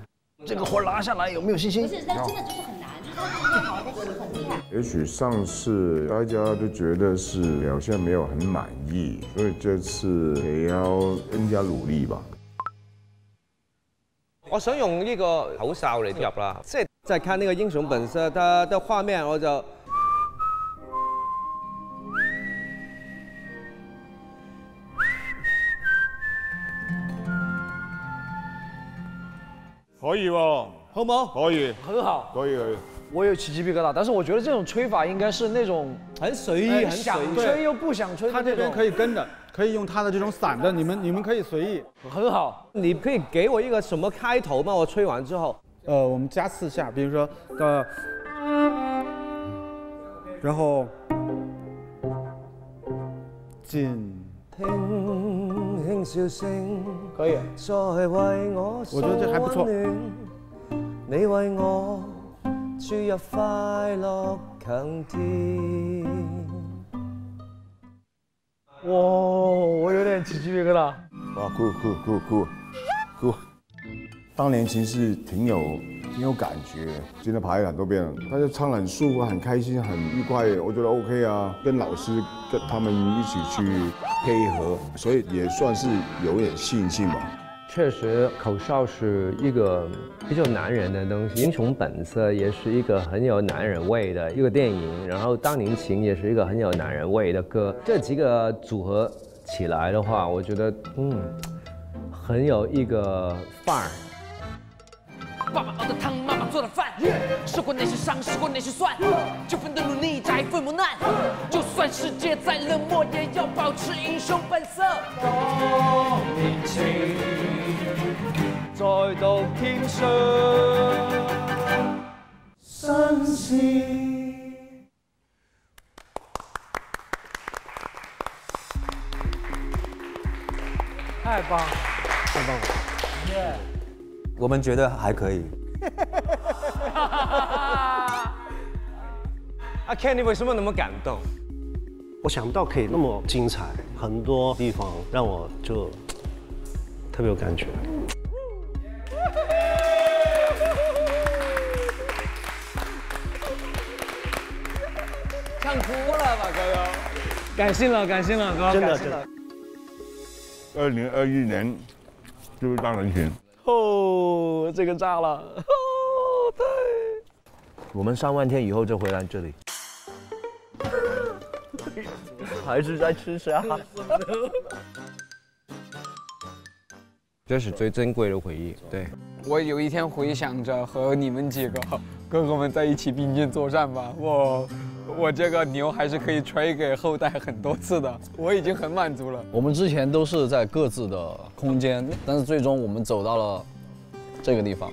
这个活拿下来有没有信心？不是，但真的就是很难。也许上次大家都觉得是表现没有很满意，所以这次也要更加努力吧。 我想用呢個口哨嚟入啦，即係再看那個英雄本色的的畫面，我就可以喎，好冇？可以，很好，可以可以。我有起雞皮疙瘩，但是我覺得這種吹法應該是那種很隨意、很想吹又不想吹。他這邊可以跟着。 可以用他的这种散的，你们你们可以随意，很好。你可以给我一个什么开头吗？我吹完之后，呃，我们加四下，比如说呃，然后进，轻轻笑声，可以。再为我，我觉得这还不错。你为我注入快乐強電。 哇，我有点起鸡皮疙瘩。哇，酷酷酷酷酷！当年情是挺有挺有感觉，今天排了很多遍，大家唱得很舒服，很开心，很愉快，我觉得 OK 啊。跟老师跟他们一起去配合，所以也算是有点信心吧。确实，口哨是一个比较男人的东西，《英雄本色》也是一个很有男人味的一个电影，然后《当年情》也是一个很有男人味的歌，这几个组合起来的话，我觉得嗯，很有一个范儿。爸爸熬的汤，妈妈做的饭，受过那些伤，吃过那些蒜，纠纷的努力，宅父母难。就算世界再冷漠，也要保持英雄本色。多年前，再度添上新鮮。 太棒，太棒了！ Yeah. 我们觉得还可以。阿 Ken， 你为什么那么感动？我想不到可以那么精彩，很多地方让我就特别有感觉。唱哭了吧，哥哥？感性了，感性了，哥，真的，真的。 二零二一年就是大人群哦，这个炸了哦，对。我们上万天以后就回来这里，还是在吃啥？这是最珍贵的回忆。对，我有一天回想着和你们几个哥哥们在一起并肩作战吧，哇！ 我这个牛还是可以吹给后代很多次的，我已经很满足了。我们之前都是在各自的空间，但是最终我们走到了这个地方。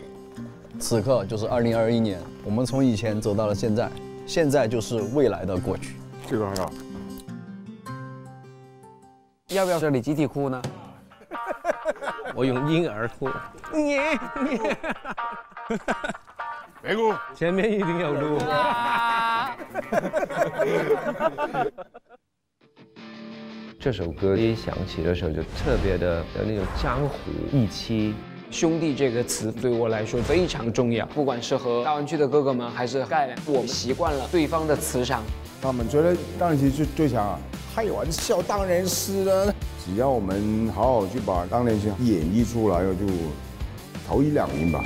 此刻就是二零二一年，我们从以前走到了现在，现在就是未来的过去。这个好。要不要这里集体哭呢？我用婴儿哭。你你。别哭，前面一定有路。这首歌一响起的时候，就特别的有那种江湖义气。兄弟这个词对我来说非常重要，不管是和大湾区的哥哥们，还是盖人，我们习惯了对方的磁场。他们觉得大湾区是最强啊，开玩笑当然是了。只要我们好好去把当年去演绎出来了，就头一两名吧。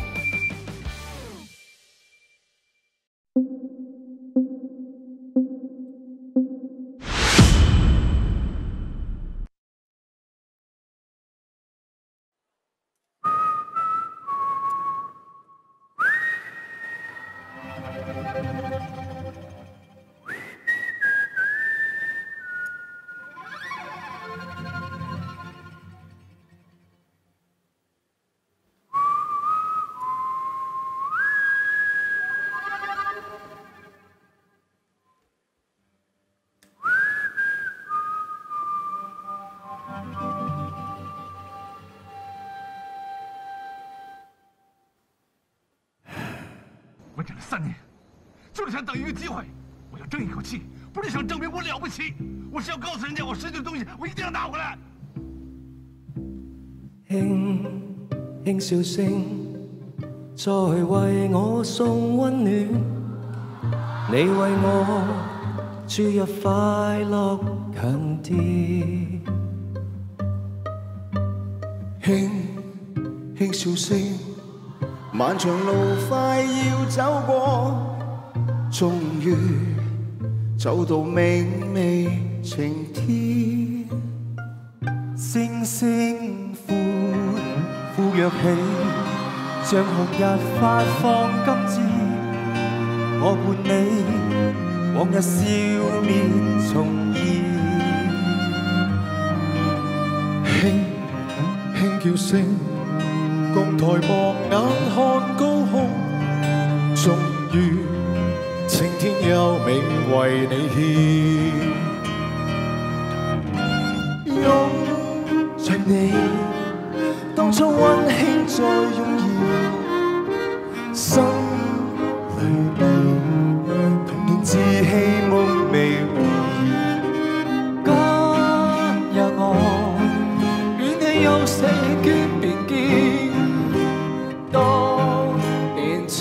我忍了三年，就是想等一个机会，我要争一口气，不是想证明我了不起，我是要告诉人家我失去的东西，我一定要拿回来。轻轻笑声，再为我送温暖，你为我注入快樂強電。輕輕笑聲。 漫長路快要走過，終於走到明媚晴天。聲聲呼呼躍起，像紅日發放金箭。我伴你，往日笑面重現。輕輕叫聲。 共抬望眼看高空，終於青天優美為你獻。擁著你，當初溫馨再湧現，心裏面童年稚氣夢未回現。今日我願你用世眷便見。 當年情，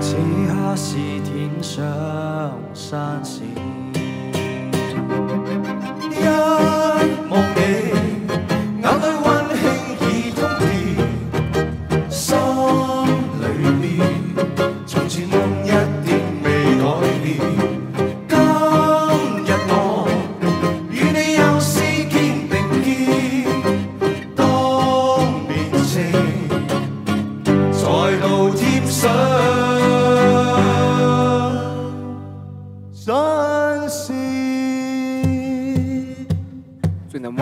此刻是天上山閃。一望你，眼裏溫馨已通電，心裏面從前夢一點未改變。今日我與你。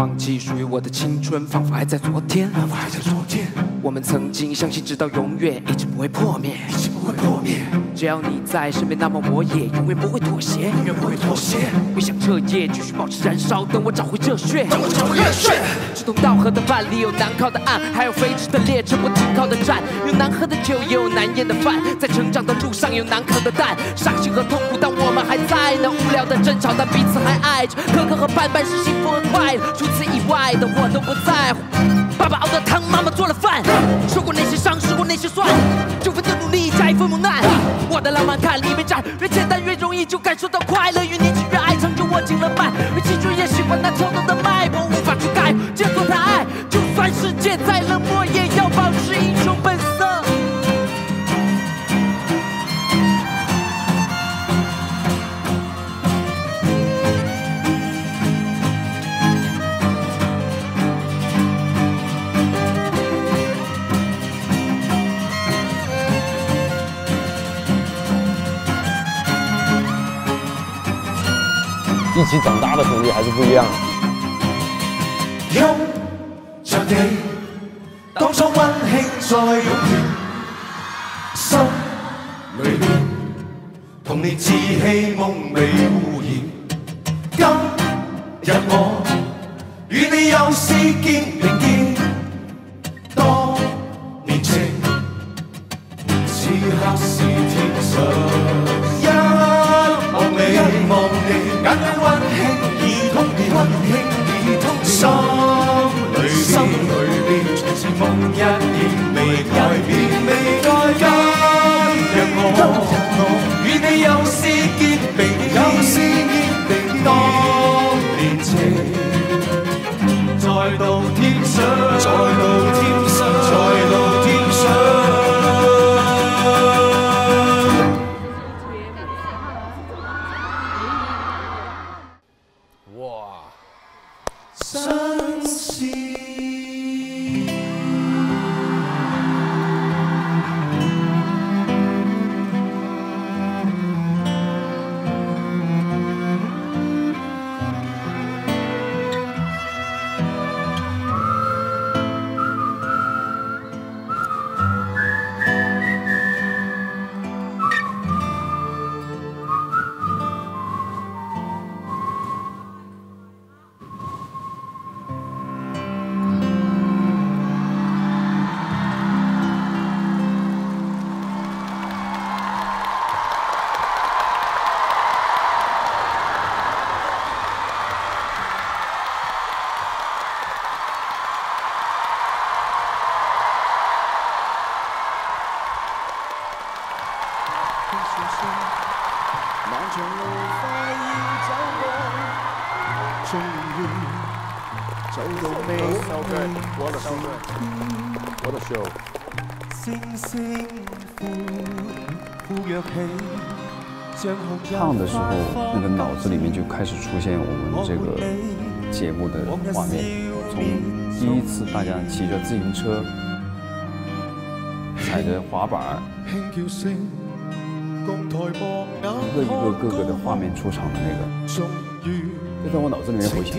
忘记属于我的青春，仿佛还在昨天。仿佛还在昨天。我们曾经相信，直到永远，一直不会破灭。一直不会破灭。只要你在身边，那么我也永远不会妥协。永远不会妥协。回想彻夜，继续保持燃烧，等我找回热血。等我找回热血。志同道合的伴里有难靠的岸，还有飞驰的列车不停靠的站，有难喝的酒，也有难咽的饭，在成长的路上有难啃的蛋，伤心和痛苦，但我们还在呢。无聊的争吵，但彼此还爱着。磕磕和绊绊是幸福和快乐。 除此以外的我都不在乎。爸爸熬的汤，妈妈做了饭。受过那些伤，吃过那些酸，九分的努力加一分无奈。我的浪漫看离没站，越简单越容易就感受到快乐。越年轻越爱唱，就握紧了脉。越清楚越喜欢那跳动的脉搏，无法去改解锁它爱。就算世界再冷漠，也要保持英雄本色。 一起长大的兄弟还是不一样的。因場地，當初溫馨再湧現，心裏面童年稚氣夢被污染。今日我與你又是肩並肩，當年情此刻是天上。 望你眼裏溫馨，兒童年溫馨，兒童心裏邊，心裏邊，全是夢一現，未改變，未改變。今日我與你又是肩並肩，又是肩並肩，當年情再度添上，再度添上，再度添上。 唱的时候，那个脑子里面就开始出现我们这个节目的画面。从第一次大家骑着自行车，踩着滑板，一个一个个个的画面出场的那个，就在我脑子里面回响。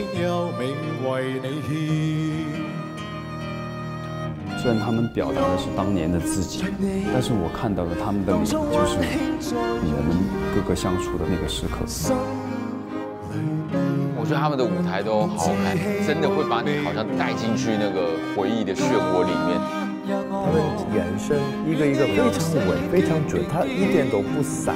虽然他们表达的是当年的自己，但是我看到了他们的脸，就是我们。 各个相处的那个时刻，我觉得他们的舞台都好好看，真的会把你好像带进去那个回忆的漩涡里面。他的眼神一个一个非常稳，非常准，他一点都不散。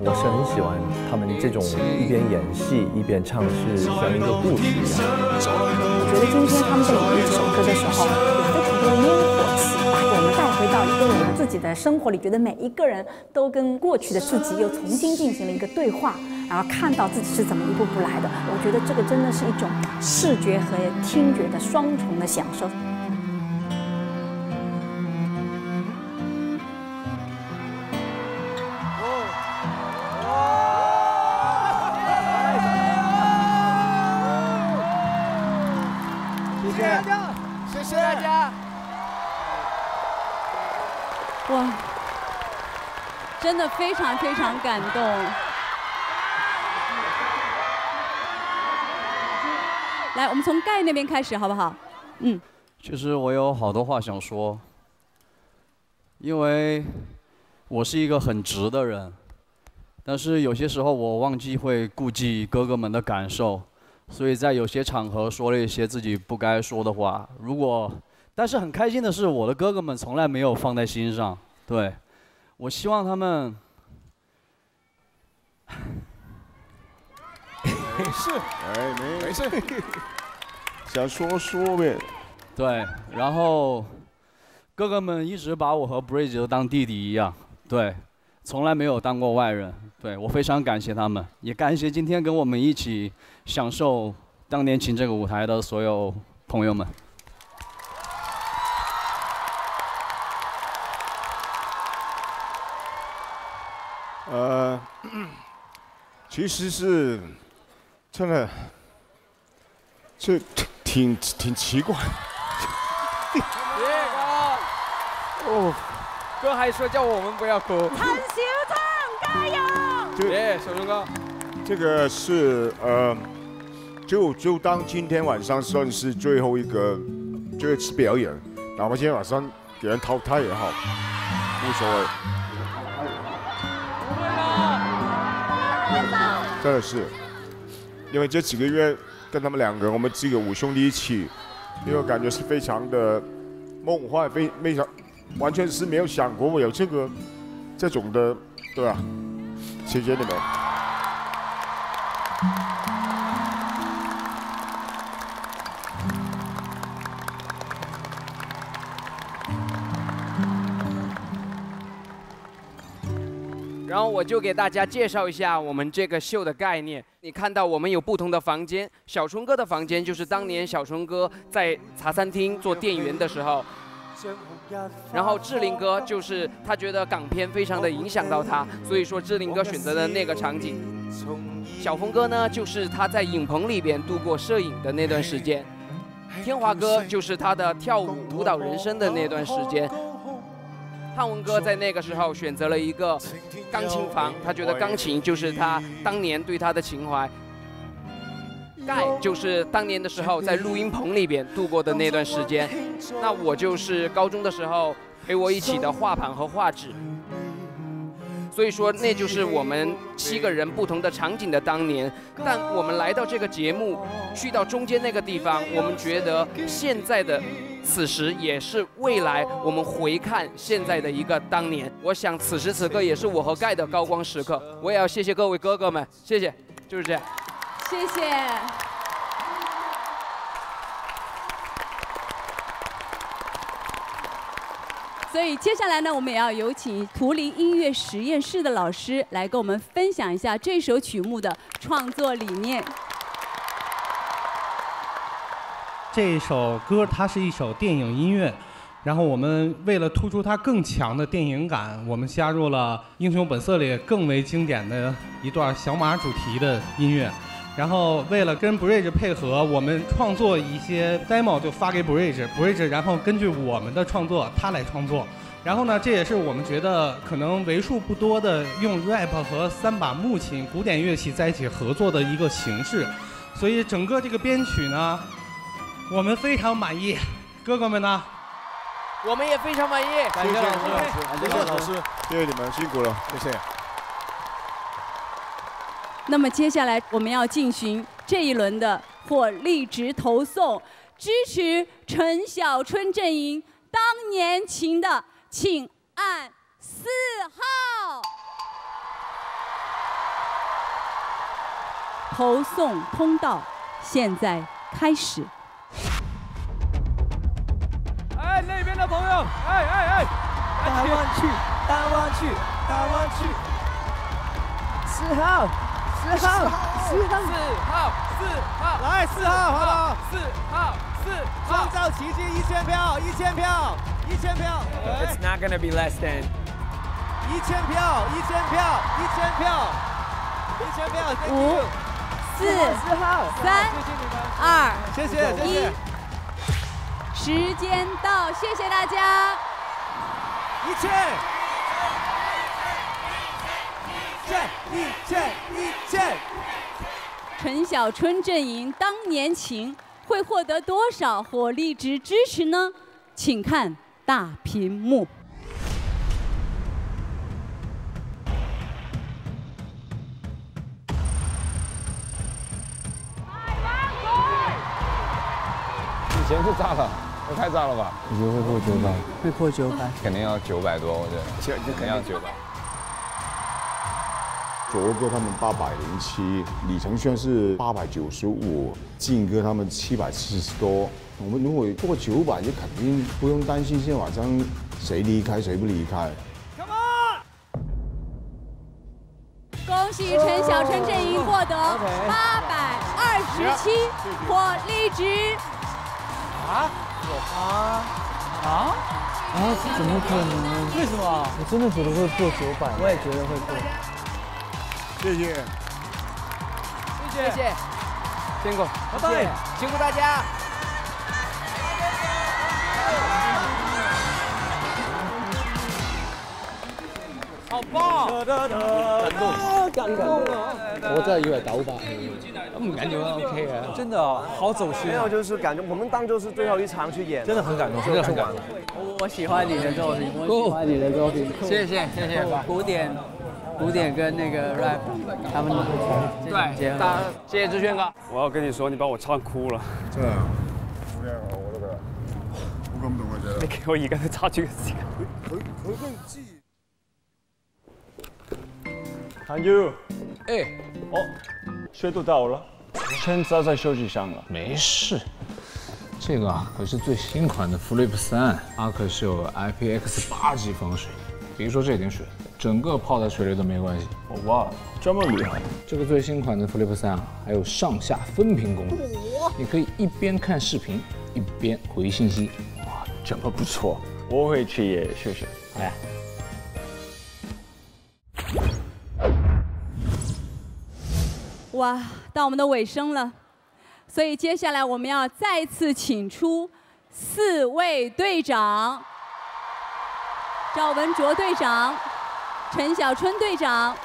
我是很喜欢他们这种一边演戏一边唱，是像一个故事一样。我觉得今天他们在演这首歌的时候，有非常多的烟火气，把我们带回到一个我们自己的生活里，觉得每一个人。 都跟过去的自己又重新进行了一个对话，然后看到自己是怎么一步步来的。我觉得这个真的是一种视觉和听觉的双重的享受。谢谢大家，谢谢大家。哇！ 真的非常非常感动。来，我们从盖那边开始，好不好？嗯。其实我有好多话想说，因为我是一个很直的人，但是有些时候我忘记会顾忌哥哥们的感受，所以在有些场合说了一些自己不该说的话。如果，但是很开心的是，我的哥哥们从来没有放在心上。对，我希望他们。 没事，哎，没没事，想说说呗。对，然后哥哥们一直把我和 Bridge 都当弟弟一样，对，从来没有当过外人。对我非常感谢他们，也感谢今天跟我们一起享受《当年情》这个舞台的所有朋友们。呃，其实是。 真的，这挺挺奇怪。别哭！哦，哥还说叫我们不要哭。陈小春，加油！耶，小春哥，这个是呃，就就当今天晚上算是最后一个这次表演，哪怕今天晚上给人淘汰也好，无所谓。真的是。 因为这几个月跟他们两个，我们这个五兄弟一起，因为感觉是非常的梦幻，非非常完全是没有想过我有这个这种的，对吧？谢谢你们。然后我就给大家介绍一下我们这个秀的概念。 你看到我们有不同的房间，小春哥的房间就是当年小春哥在茶餐厅做店员的时候，然后志玲哥就是他觉得港片非常的影响到他，所以说志玲哥选择的那个场景。小峰哥呢，就是他在影棚里边度过摄影的那段时间，天华哥就是他的跳舞舞蹈人生的那段时间。 汉文哥在那个时候选择了一个钢琴房，他觉得钢琴就是他当年对他的情怀。盖就是当年的时候在录音棚里边度过的那段时间。那我就是高中的时候陪我一起的画板和画纸。所以说，那就是我们七个人不同的场景的当年。但我们来到这个节目，去到中间那个地方，我们觉得现在的。 此时也是未来，我们回看现在的一个当年。我想，此时此刻也是我和盖的高光时刻。我也要谢谢各位哥哥们，谢谢，就是这样。谢谢。所以接下来呢，我们也要有请图灵音乐实验室的老师来跟我们分享一下这首曲目的创作理念。 这首歌它是一首电影音乐，然后我们为了突出它更强的电影感，我们加入了《英雄本色》里更为经典的一段小马主题的音乐。然后为了跟 Bridge 配合，我们创作一些 demo 就发给 Bridge，Bridge 然后根据我们的创作，他来创作。然后呢，这也是我们觉得可能为数不多的用 rap 和三把木琴古典乐器在一起合作的一个形式。所以整个这个编曲呢。 我们非常满意，哥哥们呢？我们也非常满意，感谢老师，感谢老师，谢谢你们辛苦了，谢谢。那么接下来我们要进行这一轮的火力值投送，支持陈小春阵营《当年情》的，请按四号。投送通道现在开始。 哎，那边的朋友，哎哎哎，大湾区，大湾区，大湾区，四号，四号，四号，四号，四号，来四号，好不好？四号，四号，创造奇迹，一千票，一千票，一千票。It's not gonna be less than。一千票，一千票，一千票，一千票。五、四、三、二、谢谢，谢谢。 时间到，谢谢大家。一千，一千，一千，一千。陈小春阵营《当年情》会获得多少火力值支持呢？请看大屏幕。 以前就炸了，那太炸了吧？你觉得会破九百？会破九百，肯定要九百多，我觉得。这这肯定要九百。左右哥他们八百零七，李承铉是八百九十五，靖哥他们七百七十多。我们如果破九百，就肯定不用担心今天晚上谁离开谁不离开。Come on！ 恭喜陈小春阵营获得八百二十七火力值。 啊！我啊啊啊！怎么可能？为什么？我真的觉得会破九百，我也觉得会破。谢谢，谢谢，辛苦，老大，辛苦大家。好棒！感動，感動啊！我真係以為九百。 唔緊要啦 ，OK 嘅，真的好走心。沒有，就是感覺我們當作是最後一場去演，真的很感動，真的很感動。我喜歡你的作品，我喜歡你的作品。謝謝謝謝。古典，古典跟那個 rap 他們對，謝謝志炫哥。我要跟你說，你把我唱哭了。真係，好靚啊！我覺得，好感動啊！真係。你給我而家都揸住個時間。佢佢都唔知。Thank you。哎，哦。 靴都到了，先扎在休息上了。没事，这个啊可是最新款的 Flip 三，它可是有 I P X 八级防水。别说这点水，整个泡在水里都没关系。哦哇，这么厉害！这个最新款的 Flip 三啊，还有上下分屏功能，你可以一边看视频一边回信息。哇，这么不错，我回去也试试。来。 哇，到我们的尾声了，所以接下来我们要再次请出四位队长：赵文卓队长、陈小春队长、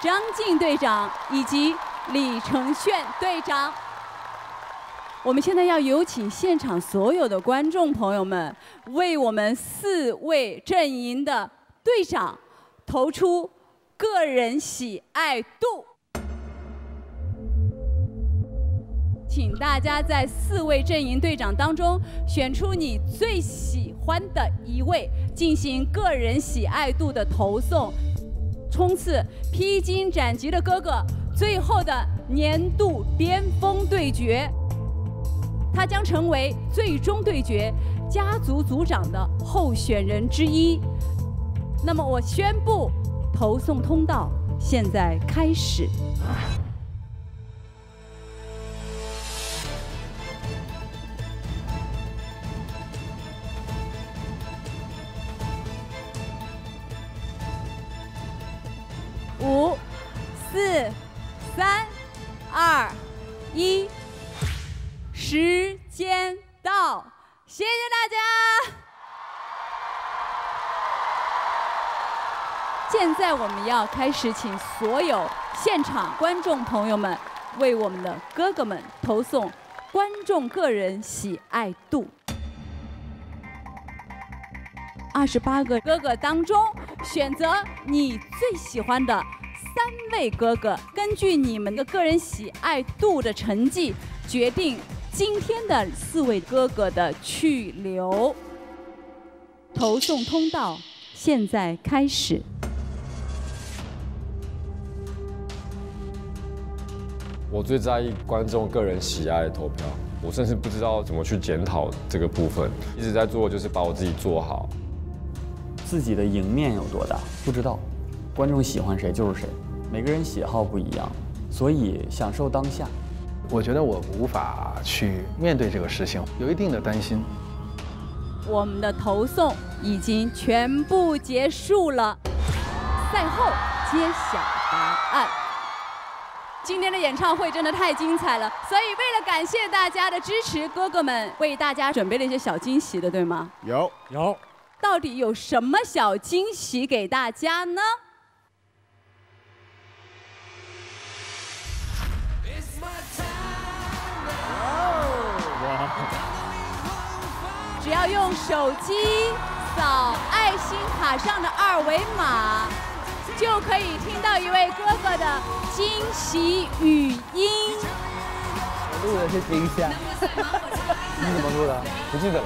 张晋队长以及李承铉队长。我们现在要有请现场所有的观众朋友们，为我们四位阵营的队长投出个人喜爱度。 请大家在四位阵营队长当中选出你最喜欢的一位，进行个人喜爱度的投送，冲刺披荆斩棘的哥哥最后的年度巅峰对决，他将成为最终对决家族族长的候选人之一。那么我宣布，投送通道现在开始。 五、四、三、二、一，时间到，谢谢大家。现在我们要开始，请所有现场观众朋友们为我们的哥哥们投送观众个人喜爱度。 二十八个哥哥当中，选择你最喜欢的三位哥哥，根据你们的个人喜爱度的成绩，决定今天的四位哥哥的去留。投送通道现在开始。我最在意观众个人喜爱的投票，我甚至不知道怎么去检讨这个部分，一直在做就是把我自己做好。 自己的赢面有多大？不知道，观众喜欢谁就是谁，每个人喜好不一样，所以享受当下。我觉得我无法去面对这个事情，有一定的担心。我们的投送已经全部结束了，赛后揭晓答案。今天的演唱会真的太精彩了，所以为了感谢大家的支持，哥哥们为大家准备了一些小惊喜的，对吗？有有。 到底有什么小惊喜给大家呢？只要用手机扫爱心卡上的二维码，就可以听到一位哥哥的惊喜语音。我录的是惊喜啊！你怎么录的？不记得了。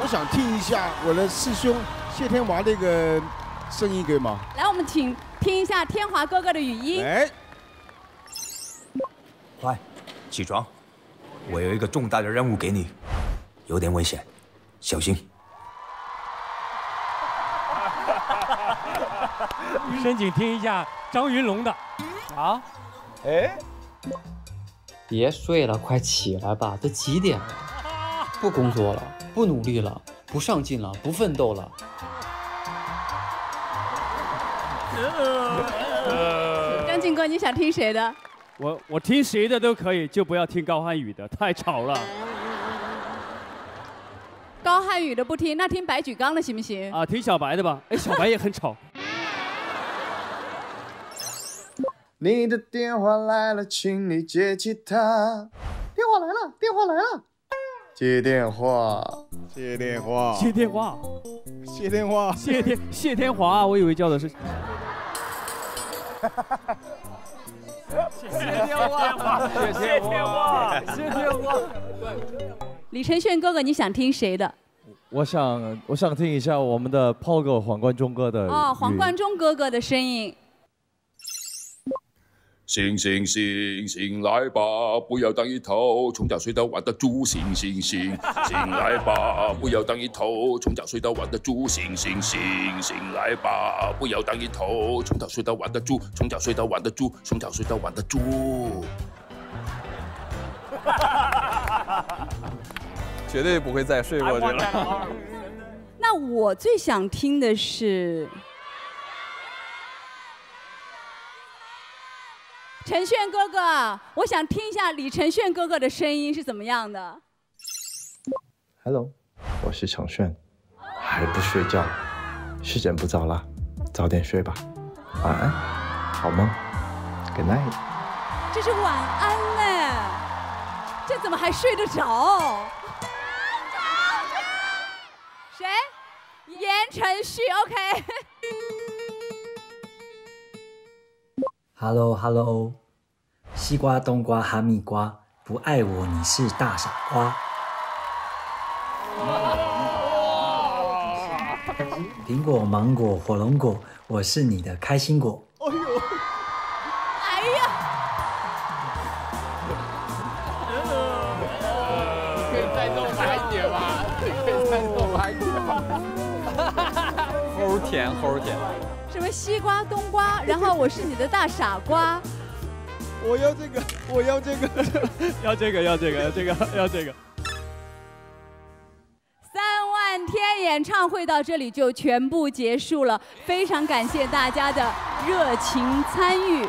我想听一下我的师兄谢天华那个声音，可以吗？来，我们请听一下天华哥哥的语音。哎，快，起床！我有一个重大的任务给你，有点危险，小心。申请听一下张云龙的。啊？哎，别睡了，快起来吧，都几点了？不工作了。 不努力了，不上进了，不奋斗了。张晋哥，你想听谁的？我我听谁的都可以，就不要听高瀚宇的，太吵了。高瀚宇的不听，那听白举纲的行不行？啊，听小白的吧。哎，小白也很吵。你的电话来了，请你接起它。电话来了，电话来了。 接电话，接电话，接电话，接电话，谢天谢天华，我以为叫的是。谢天华，谢天华，谢天华。李承铉哥哥，你想听谁的？我想，我想听一下我们的炮哥黄贯中哥的。哦，黄贯中哥哥的声音。醒醒醒醒来吧，不要当一头从小睡到晚的猪！醒醒醒醒来吧，不要当一头从小睡到晚的猪！醒醒醒醒来吧，不要当一头从小睡到晚的猪！从小睡到晚的猪！从小睡到晚的猪！绝对不会再睡过去了。那我最想听的是。 承铉哥哥，我想听一下李承铉哥哥的声音是怎么样的。Hello， 我是承铉，还不睡觉，时间不早了，早点睡吧，晚安，好梦 ，Good night。这是晚安嘞，这怎么还睡得着？谁？言承旭 ，OK。 Hello Hello， 西瓜、冬瓜、哈密瓜，不爱我你是大傻瓜。苹果、芒果、火龙果，我是你的开心果。哎呦，哎呀！可以再弄白一点吧，可以再弄白一点。齁甜，齁甜。 什么西瓜、冬瓜，然后我是你的大傻瓜。我要这个，我要这个，要这个，要这个，要这个，要这个。三万天演唱会到这里就全部结束了，非常感谢大家的热情参与。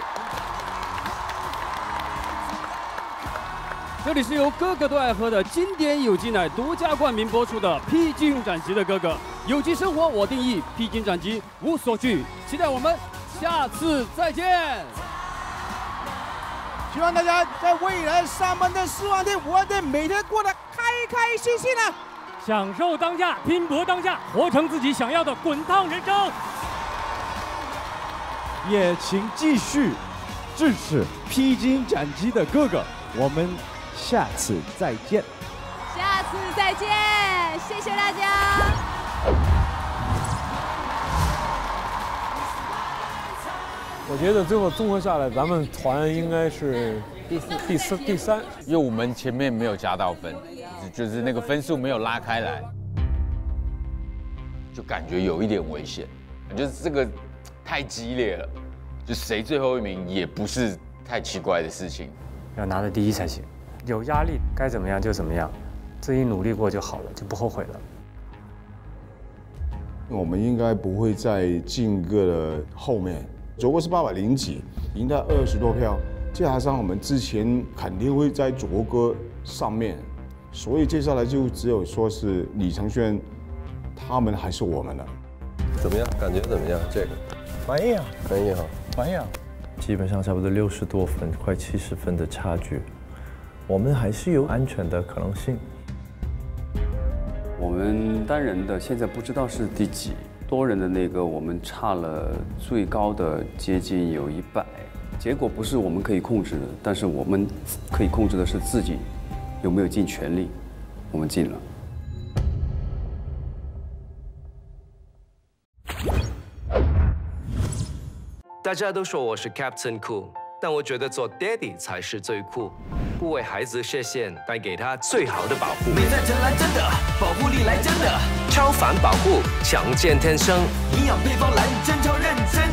这里是由哥哥都爱喝的经典有机奶独家冠名播出的《披荆斩棘的哥哥》。 有机生活我定义，披荆斩棘无所惧。期待我们下次再见。希望大家在未来三万天、四万天、五万天，每天过得开开心心的，享受当下，拼搏当下，活成自己想要的滚烫人生。也请继续支持披荆斩棘的哥哥，我们下次再见。下次再见，谢谢大家。 我觉得最后综合下来，咱们团应该是第四、第四、第三，因为我们前面没有加到分，就是那个分数没有拉开来，就感觉有一点危险，就是这个太激烈了，就谁最后一名也不是太奇怪的事情，要拿到第一才行，有压力该怎么样就怎么样，自己努力过就好了，就不后悔了。 我们应该不会再进个了后面，如果是八百零几，赢到二十多票，再加上我们之前肯定会在卓哥上面，所以接下来就只有说是李承铉，他们还是我们了。怎么样？感觉怎么样？这个满意啊，满意哈，满意啊。基本上差不多六十多分，快七十分的差距，我们还是有安全的可能性。我们单人的现在不知道是第几，多人的那个我们差了最高的接近有一百，结果不是我们可以控制的，但是我们可以控制的是自己有没有尽全力，我们尽了。 大家都说我是 Captain Cool， 但我觉得做 Daddy 才是最酷。不为孩子设限，该给他最好的保护。美在真来真的，保护力来真的，超凡保护，强健天生。营养配方来真超认真，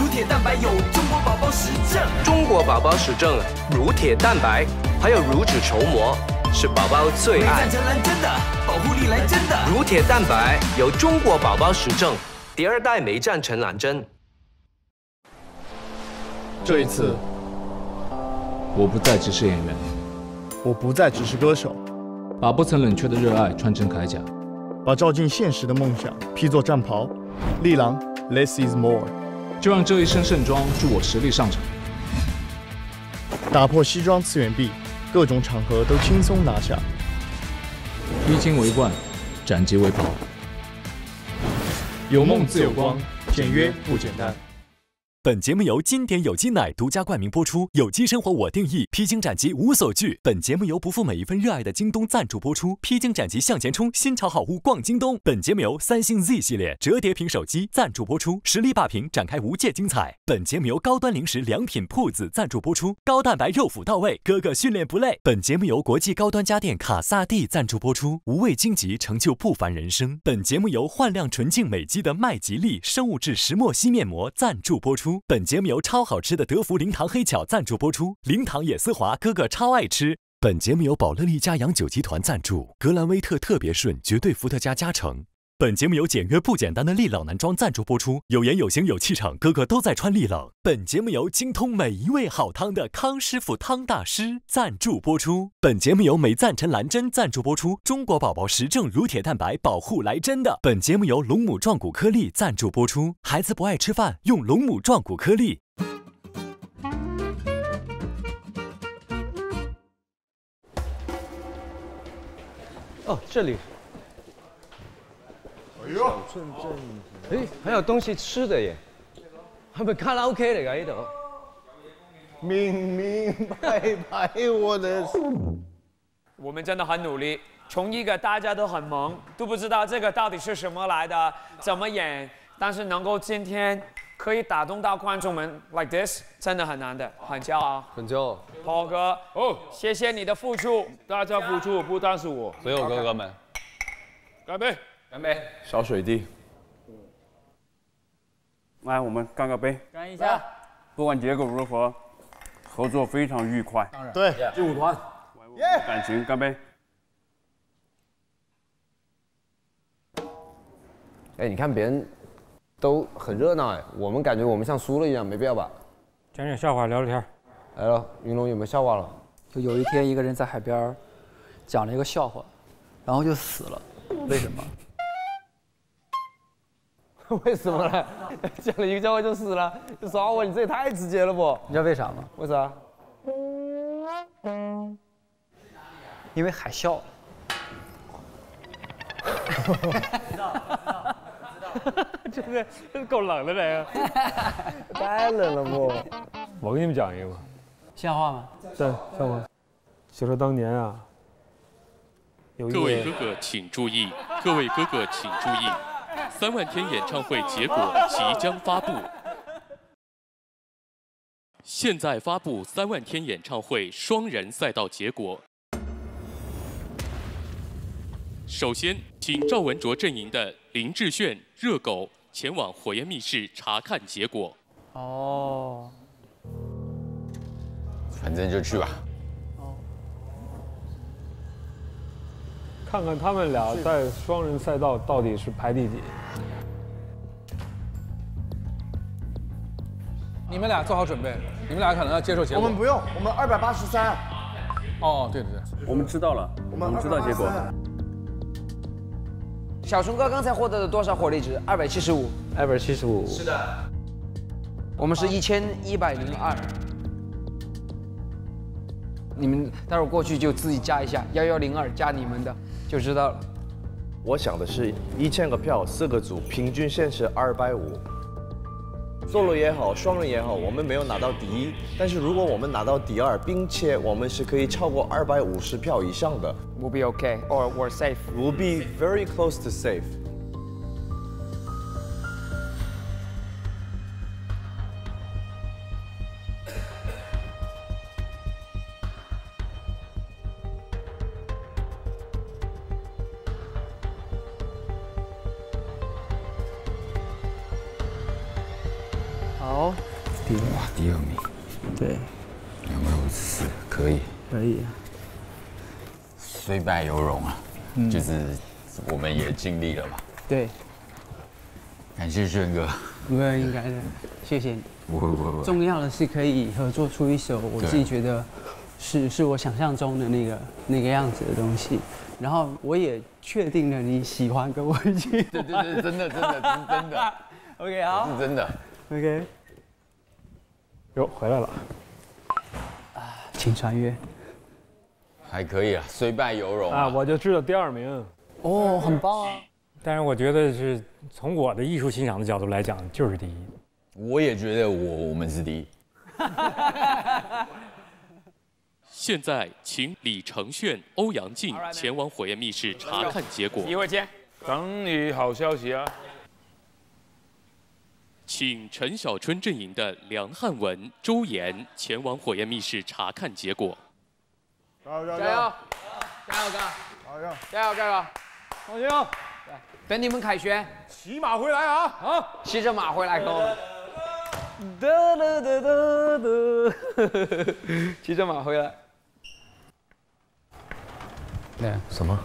乳铁蛋白有中国宝宝实证。中国宝宝实证乳铁蛋白，还有乳脂稠膜，是宝宝最爱。美在真来真的，保护力来真的，乳铁蛋白有中国宝宝实证，第二代酶战承兰针。 这一次，我不再只是演员，我不再只是歌手，把不曾冷却的热爱穿成铠甲，把照进现实的梦想披作战袍。丽郎 ，Less is more， 就让这一身盛装助我实力上场，打破西装次元壁，各种场合都轻松拿下。衣襟为冠，斩棘为袍，有梦自有光，简约不简单。 本节目由经典有机奶独家冠名播出，有机生活我定义，披荆斩棘无所惧。本节目由不负每一份热爱的京东赞助播出，披荆斩棘向前冲，新潮好物逛京东。本节目由三星 Z 系列折叠屏手机赞助播出，实力霸屏展开无界精彩。本节目由高端零食良品铺子赞助播出，高蛋白肉脯到位，哥哥训练不累。本节目由国际高端家电卡萨帝赞助播出，无畏荆棘成就不凡人生。本节目由焕亮纯净美肌的麦吉丽生物质石墨烯面膜赞助播出。 本节目由超好吃的德芙零糖黑巧赞助播出，零糖也丝滑，哥哥超爱吃。本节目由宝乐利佳洋酒集团赞助，格兰威特特别顺，绝对伏特加加成。本节目由简约不简单的利朗男装赞助播出，有颜有型有气场，哥哥都在穿利朗。本节目由精通每一味好汤的康师傅汤大师赞助播出。本节目由美赞臣蓝针赞助播出，中国宝宝实证乳铁蛋白保护来真的。本节目由龙母壮骨颗粒赞助播出，孩子不爱吃饭，用龙母壮骨颗粒。哦，这里。 小镇镇，哎，还有东西吃的耶，係咪卡拉 OK 嚟㗎呢度？明明白白我的。我们真的很努力，从一个大家都很忙，都不知道这个到底是什么来的，怎么演，但是能够今天可以打动到观众们 ，like this 真的很难的，很骄傲，很骄傲。Paul哥，哦，谢谢你的付出，大家付出不单是我，所有哥哥们，干杯！ 干杯！小水滴，来，我们干个杯，干一下。不管结果如何，合作非常愉快。当然，对，劲舞团，感情，干杯！哎，你看别人都很热闹哎，我们感觉我们像输了一样，没必要吧？讲讲笑话，聊聊天。来了，云龙有没有笑话了？就有一天，一个人在海边讲了一个笑话，然后就死了，为什么？ 为什么呢？讲了一个笑话就死了，就耍我，你这也太直接了不？你知道为啥吗？为啥？因为海啸。知道，知道，这个这够冷的这个，太冷了不？我给你们讲一个吧。像话吗？对，像话。就说当年啊，有一各位哥哥请注意，各位哥哥请注意。 三万天演唱会结果即将发布。现在发布三万天演唱会双人赛道结果。首先，请赵文卓阵营的林志炫、热狗前往火焰密室查看结果。哦。反正就去吧。哦。看看他们俩在双人赛道到底是排第几。 你们俩做好准备，你们俩可能要接受结果。我们不用，我们二百八十三。哦，对对对，我们知道了，我们知道结果。小熊哥刚才获得了多少火力值？二百七十五。二百七十五。是的。我们是一千一百零二。你们待会儿过去就自己加一下幺幺零二，加你们的就知道了。我想的是，一千个票，四个组，平均线是二百五。 solo 也好，双人也好，我们没有拿到第一，但是如果我们拿到第二，并且我们是可以超过二百五十票以上的 ，we'll be okay or we're safe. We'll be very close to safe. 好，第二哇，第二名，对，两百五十四，可以，可以，虽败犹荣啊，嗯、就是我们也尽力了嘛。对，感谢轩哥，不会应该的，谢谢你。不会不会不会。重要的是可以合作出一首我自己觉得是是我想象中的那个那个样子的东西，然后我也确定了你喜欢跟我一起。对对对，真的真的真真的。OK， 好，是真的。 OK， 哟，回来了。啊，请穿越。还可以啊，虽败犹荣啊。啊我就知道第二名。哦，很棒啊。但是我觉得是从我的艺术欣赏的角度来讲，就是第一。我也觉得我我们是第一。现在请李承铉、欧阳靖前往火焰密室查看结果。一会儿见。等你好消息啊。 请陈小春阵营的梁汉文、周岩前往火焰密室查看结果。加油！加油！加油！加油！加油！加油！放心啊！等你们凯旋，骑马回来啊！好，骑着马回来跟我们。哒哒哒哒哒，骑着马回来。对。什么？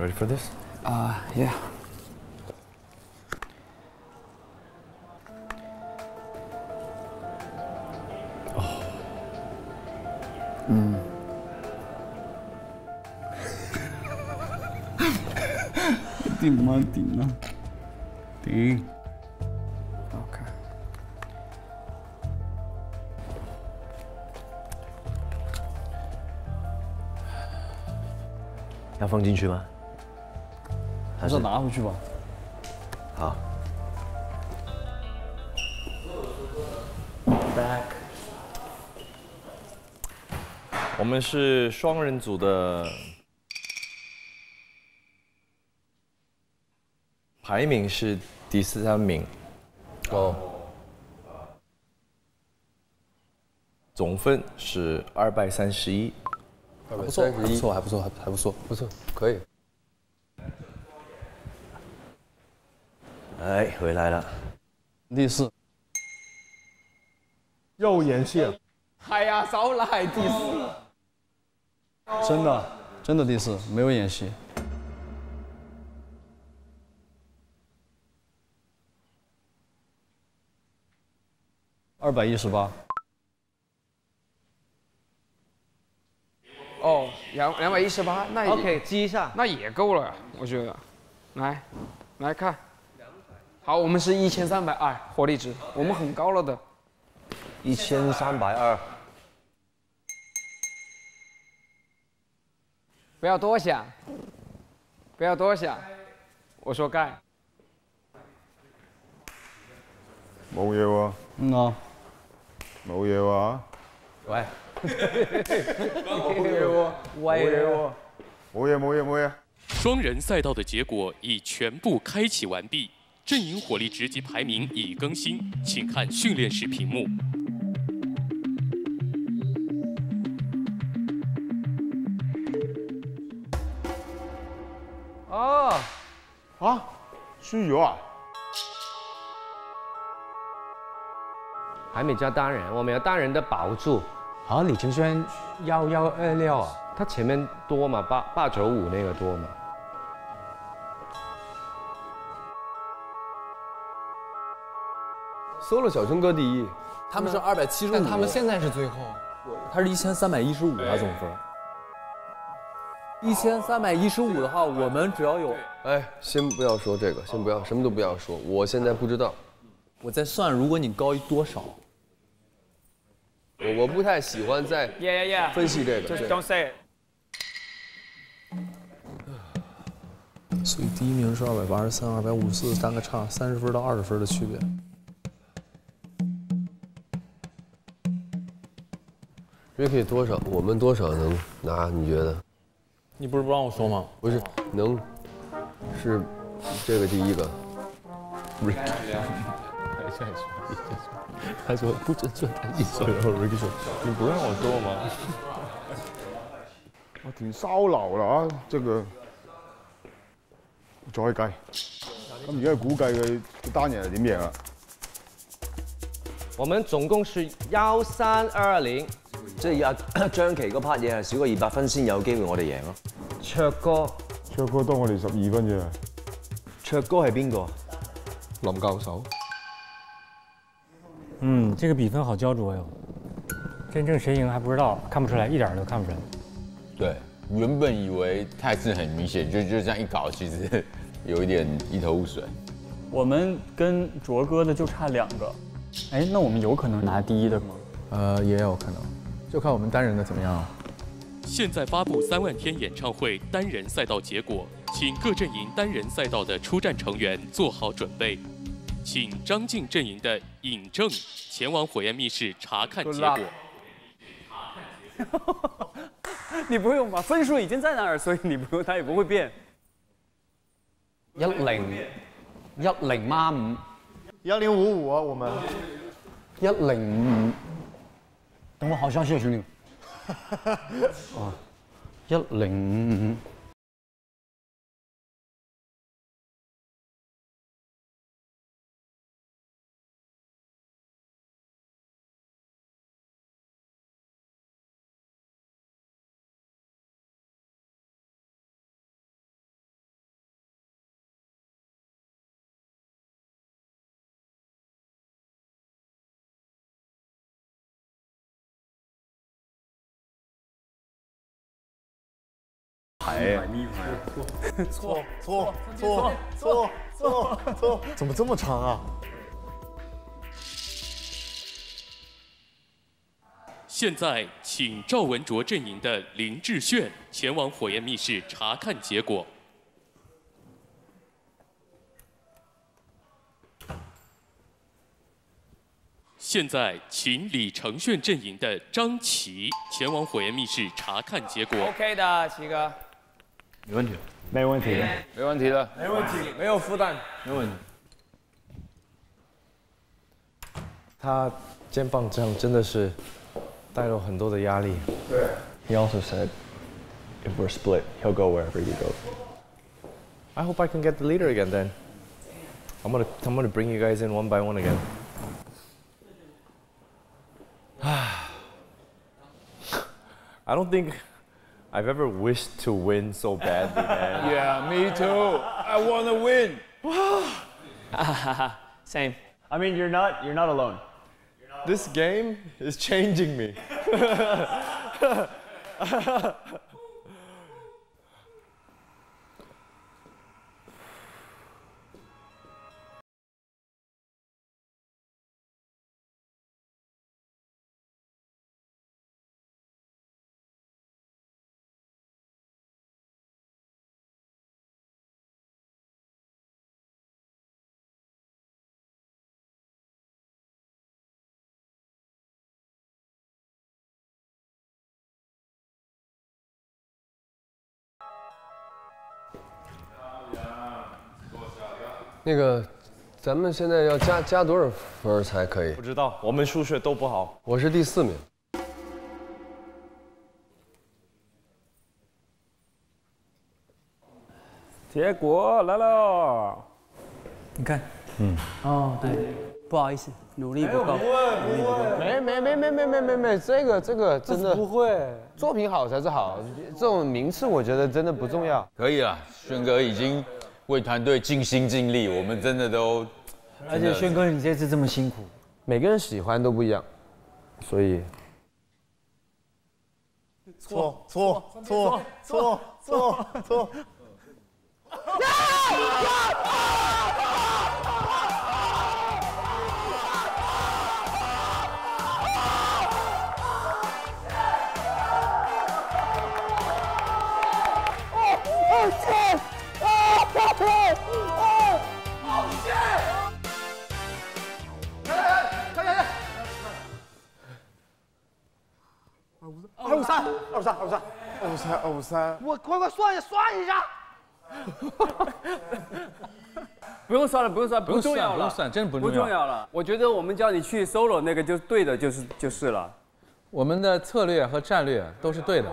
Ready for this? Uh, yeah. Oh. Mm. Ding, man, ding, man. Ding. Okay. You want to put it? 还是拿回去吧。好。Back。我们是双人组的排名是第十三名。哦。总分是二百三十一。还不错，还不错，还不错，还还不错，不错，可以。 哎，回来了。第四，右眼线。哎呀，少来第四。真的，真的第四，没有演戏。二百一十八。哦，两两百一十八，那也 OK， 记一下，那也够了，我觉得。来，来看。 好，我们是一千三百二火力值，我们很高了的。一千三百二，不要多想，不要多想，我说盖。冇嘢喎。嗯啊。冇嘢喎。喂。冇嘢喎。喂。冇嘢冇嘢冇嘢。雙人賽道的結果已全部開啟完畢。 阵营火力值及排名已更新，请看训练室屏幕。啊啊，虚油啊！还没加单人，我们要单人的保住。啊，李承铉幺幺二六啊，他前面多嘛？八八九五那个多嘛？ solo 小春哥第一，他们是二百七十五，但他们现在是最后，他是一千三百一十五啊总分。一千三百一十五的话，我们只要有……哎，先不要说这个，先不要，什么都不要说。我现在不知道，我在算，如果你高于多少，我我不太喜欢在分析这个。Don't say it。所以第一名是二百八十三、二百五十四，三个差三十分到二十分的区别。 Ricky 多少？我们多少能拿？你觉得？你不是不让我说吗？不是，能是这个第一个。Ricky， 他说不准说他一说，然后 Ricky 说：“你不让我说吗？”我挺烧腦啦啊！這個再計，咁而家估計佢單人係點贏啊？我們總共是幺三二零。 即係阿張琪嗰 part 嘢係少過二百分先有機會我哋贏咯。卓哥，卓哥多我哋十二分啫。卓哥係邊個？林教授。嗯，這個比分好焦灼喲。真正誰贏還不知道，看不出來，一點都看不出來。對，原本以為態勢很明顯，就就這樣一搞，其實有一點一頭霧水。我們跟卓哥的就差兩個。哎，那我們有可能拿第一的嗎？呃，也有可能。 就看我们单人的怎么样了。现在发布三万天演唱会单人赛道结果，请各阵营单人赛道的出战成员做好准备。请张晋阵营的尹正前往火焰密室查看结果。你不用吧？分数已经在那儿，所以你不用，它也不会变。一零一零孖五，一零五五啊，我们一零五五。 等我好消息啊，兄弟！啊，一零五五。错错错错错错！怎么这么长啊？现在，请赵文卓阵营的林志炫前往火焰密室查看结果。现在，请李承铉阵营的张琪前往火焰密室查看结果。OK 的，琪哥。 没问题，没问题，没问题的，没问题，没有负担，没问题。他肩膀这样真的是带了很多的压力。对。He also said, if we're split, he'll go wherever you go. I hope I can get the leader again. Then I'm gonna I'm gonna bring you guys in one by one again. 啊 ，I don't think. I've ever wished to win so badly, man. Yeah, me too. I want to win. Same. I mean, you're not, you're not alone. You're not this alone. Game is changing me.那个，咱们现在要加加多少分才可以？不知道，我们数学都不好。我是第四名。结果来了，你看，嗯，哦，对，不好意思，努力不够，努力不够，没没没没没没没没，这个这个真的不会，作品好才是好，这种名次我觉得真的不重要。可以了，轩哥已经。 为团队尽心尽力，我们真的都。而且轩哥，你这次这么辛苦，每个人喜欢都不一样，所以。错错错错错错错。二五三，二五三，二五三，二五三，二五三。我快快算一下，算一下。不用算了，不用算，不重要了，不用算，真的不重要。不重要了。我觉得我们叫你去 solo 那个就是对的，就是就是了。我们的策略和战略都是对的。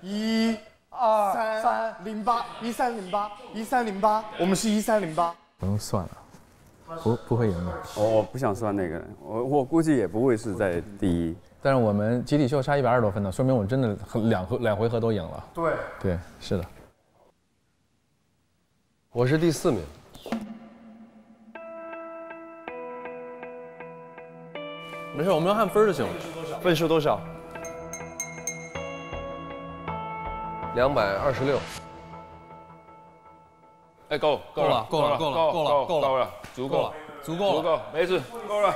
一、二、三、零八，一三零八，一三零八，我们是一三零八。不用算了。 不不会赢的，我、oh, 我不想算那个，我我估计也不会是在第一。但是我们集体秀差一百二十多分呢，说明我们真的两回两回合都赢了。对对，是的。我是第四名。没事，我们要看分就行了。分数多少？两百二十六。 哎，够够了，够了，够了，够了，够了，够了，足够了，足够了，足够，没事，够了，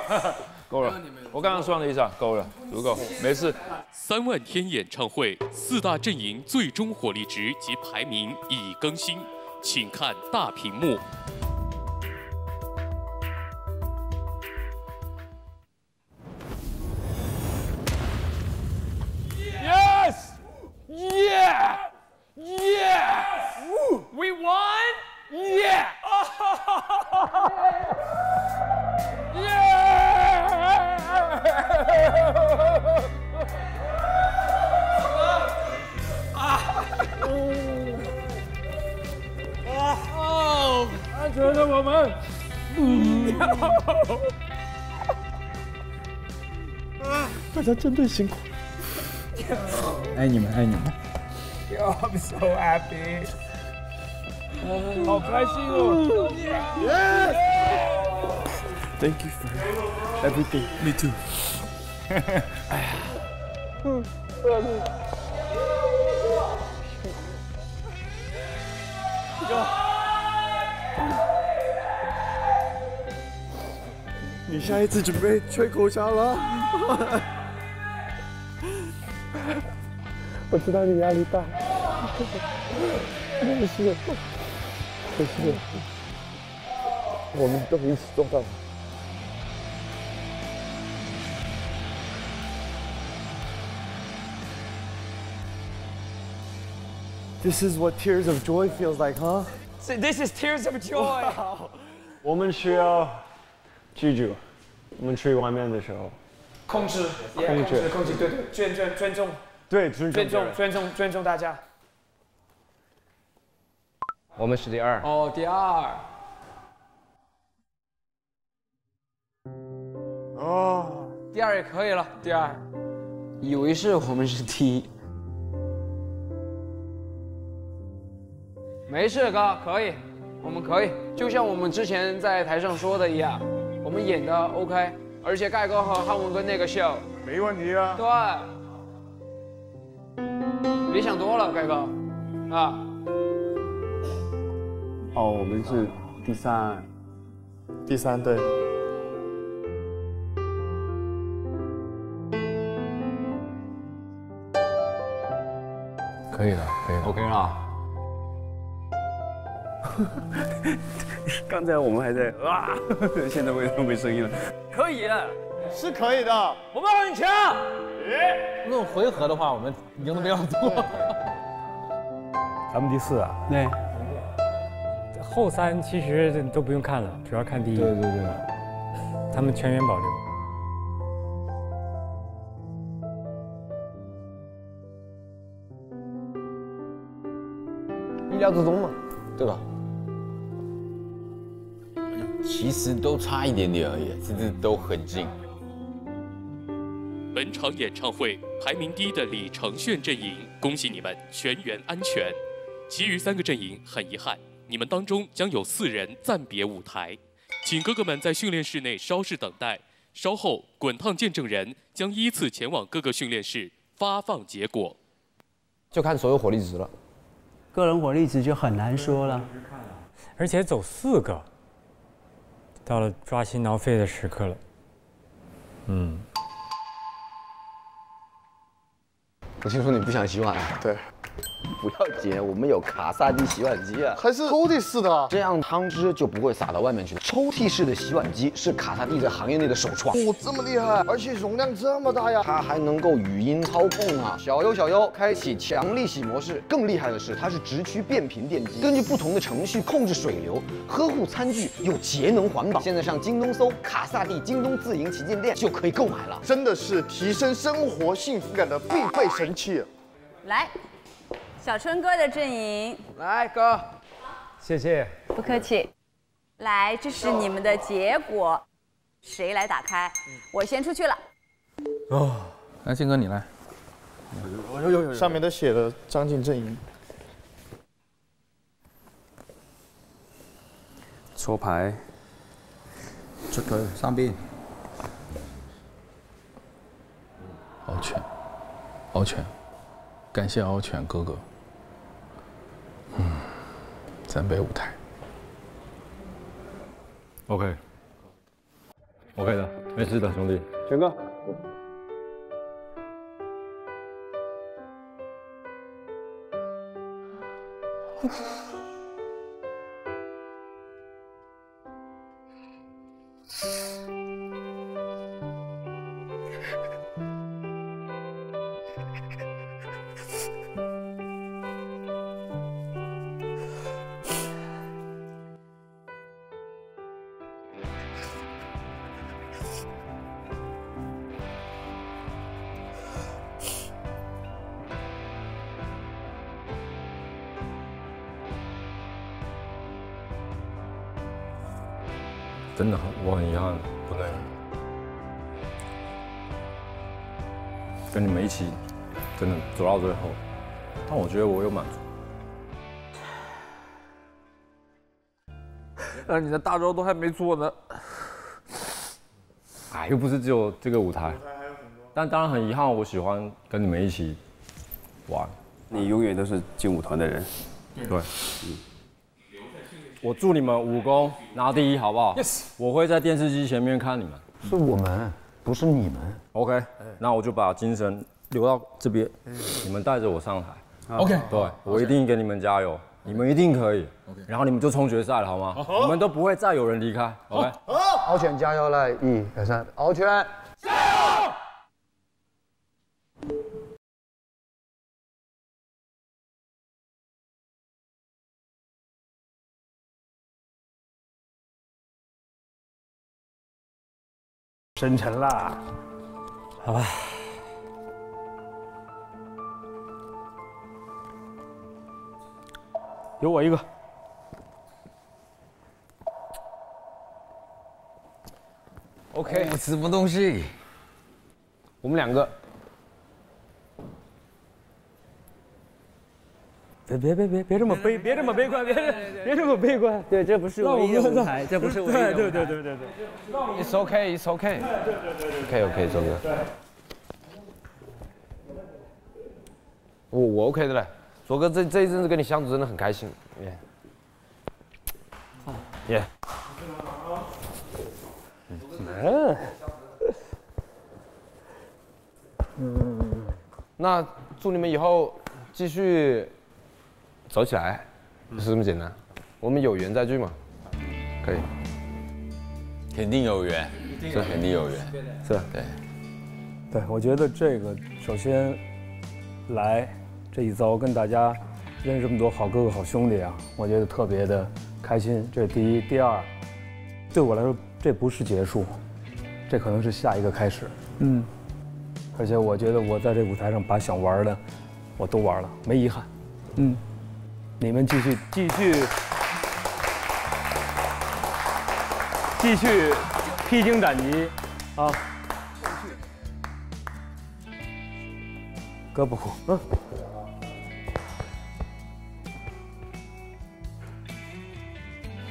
够了。我刚刚算了一下，够了，足够，没事。三万天演唱会四大阵营最终火力值及排名已更新，请看大屏幕。Yes, yeah, yeah, we won. Yeah! Yeah! Oh! 他觉得我们，嗯，啊，大家真的辛苦了，爱你们，爱你们。Yo, I'm so happy. 好开心哦 ！Thank you for everything. Me too. 哎呀，嗯，你下一次准备吹口哨了？我知道你压力大，没事。 可是，我们都一起做到了。This is what tears of joy feels like, huh? So this is tears of joy. 我们需要记住，我们去外面的时候，控制，控制，控制，对对，尊重，尊重，对，尊重，尊重，尊重大家。 我们是第二哦，第二。哦，第二也可以了，第二。以为是我们是第一，没事哥，可以，我们可以，就像我们之前在台上说的一样，我们演的 OK， 而且盖哥和汉文哥那个秀没问题啊。对，别想多了，盖哥，啊。 哦，我们是第三，第三对。可以的，可以的 ，OK 了。刚才我们还在啊，现在为什么没声音了？可以，是可以的，我们很强。论回合的话，我们赢的比较多。咱们第四啊。对。 后三其实都不用看了，主要看第一。对对对，他们全员保留。欲料之中嘛，对吧？其实都差一点点而已，甚至都很近。本场演唱会排名第一的李承铉阵营，恭喜你们全员安全。其余三个阵营很遗憾。 你们当中将有四人暂别舞台，请哥哥们在训练室内稍事等待。稍后，滚烫见证人将依次前往各个训练室发放结果。就看所有火力值了。个人火力值就很难说了。而且走四个，到了抓心挠肺的时刻了。嗯。我听说你不想洗碗，对。 不要紧，我们有卡萨机洗碗机啊，还是抽屉式的，这样汤汁就不会洒到外面去。抽屉式的洗碗机是卡萨地在行业内的首创。哦，这么厉害，而且容量这么大呀！它还能够语音操控啊。小优小优，开启强力洗模式。更厉害的是，它是直驱变频电机，根据不同的程序控制水流，呵护餐具又节能环保。现在上京东搜卡萨地京东自营旗舰店就可以购买了，真的是提升生活幸福感的必备神器。来。 小春哥的阵营，来哥，谢谢，不客气。来，这是你们的结果，谁来打开？我先出去了。哦，来，靖哥你来。有有有有，上面都写了张晋阵营。抽牌，出去三边。敖犬，敖犬，感谢敖犬哥哥。 嗯，三杯舞台 ，OK，OK、OK 的，没事的，兄弟，全哥。真的，我很遗憾，不能跟你们一起，真的走到最后。但我觉得我有满足。那你的大招都还没做呢。哎，又不是只有这个舞台。但当然很遗憾，我喜欢跟你们一起玩。你永远都是劲舞团的人。对。嗯 我祝你们武功拿第一，好不好？ Yes. 我会在电视机前面看你们。是我们，不是你们。OK， 那我就把精神留到这边，你们带着我上台。OK， 对，我一定给你们加油，你们一定可以。然后你们就冲决赛了，好吗？你们都不会再有人离开。OK， 敖犬加油了，一、二、三，敖犬加油！ 深沉啦，好吧。有我一个。OK， 什么东西？我们两个。别别别别别这么悲，别这么悲观，别别这么悲观。对，这不是唯一的舞台，这不是唯一的舞台。对对对对对。 It's okay, it's okay. OK OK， 周哥。我我 OK 的嘞，卓哥这这一阵子跟你相处真的很开心，耶。耶。嗯。嗯。那祝你们以后继续走起来，就是这么简单。我们有缘再聚嘛，可以。 肯定有缘，这肯定有缘，是，对，对，我觉得这个首先来这一遭跟大家认识这么多好哥哥好兄弟啊，我觉得特别的开心，这是第一。第二，对我来说这不是结束，这可能是下一个开始。嗯，而且我觉得我在这舞台上把想玩的我都玩了，没遗憾。嗯，你们继续继续。 继续披荆斩棘，啊！哥不哭，嗯。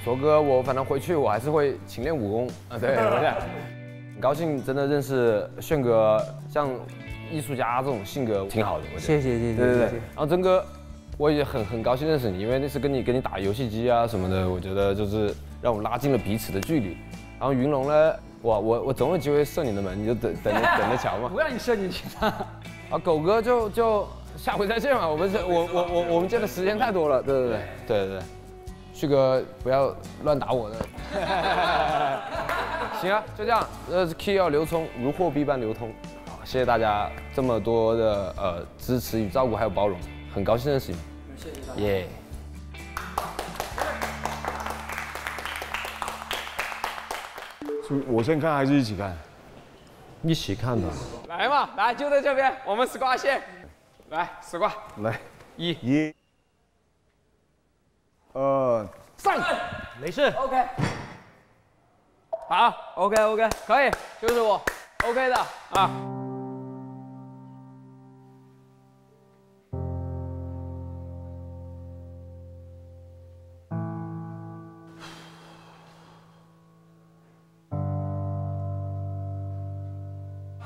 卓哥，我反正回去我还是会勤练武功啊。对，很高兴真的认识炫哥，像艺术家这种性格挺好的。谢谢谢谢谢谢。对对对。然后曾哥，我也很很高兴认识你，因为那次跟你跟你打游戏机啊什么的，我觉得就是让我拉近了彼此的距离。然后云龙呢，我我我总有机会射你的门，你就等等着等着瞧嘛。不让你射进去的。啊，狗哥就就下回再见嘛，我们这我我我我们见的时间太多了，对对对对对对。旭哥不要乱打我的。行啊，就这样。呃 ，Q 要流通，如货币般流通。好，谢谢大家这么多的呃支持与照顾，还有包容。 很高兴认识你，谢谢大家。耶！我先看还是一起看？一起看的。来嘛，来就在这边，我们squat线，来squat，来一一二三，没事 ，OK， 好 ，OK OK， 可以，就是我 ，OK 的啊。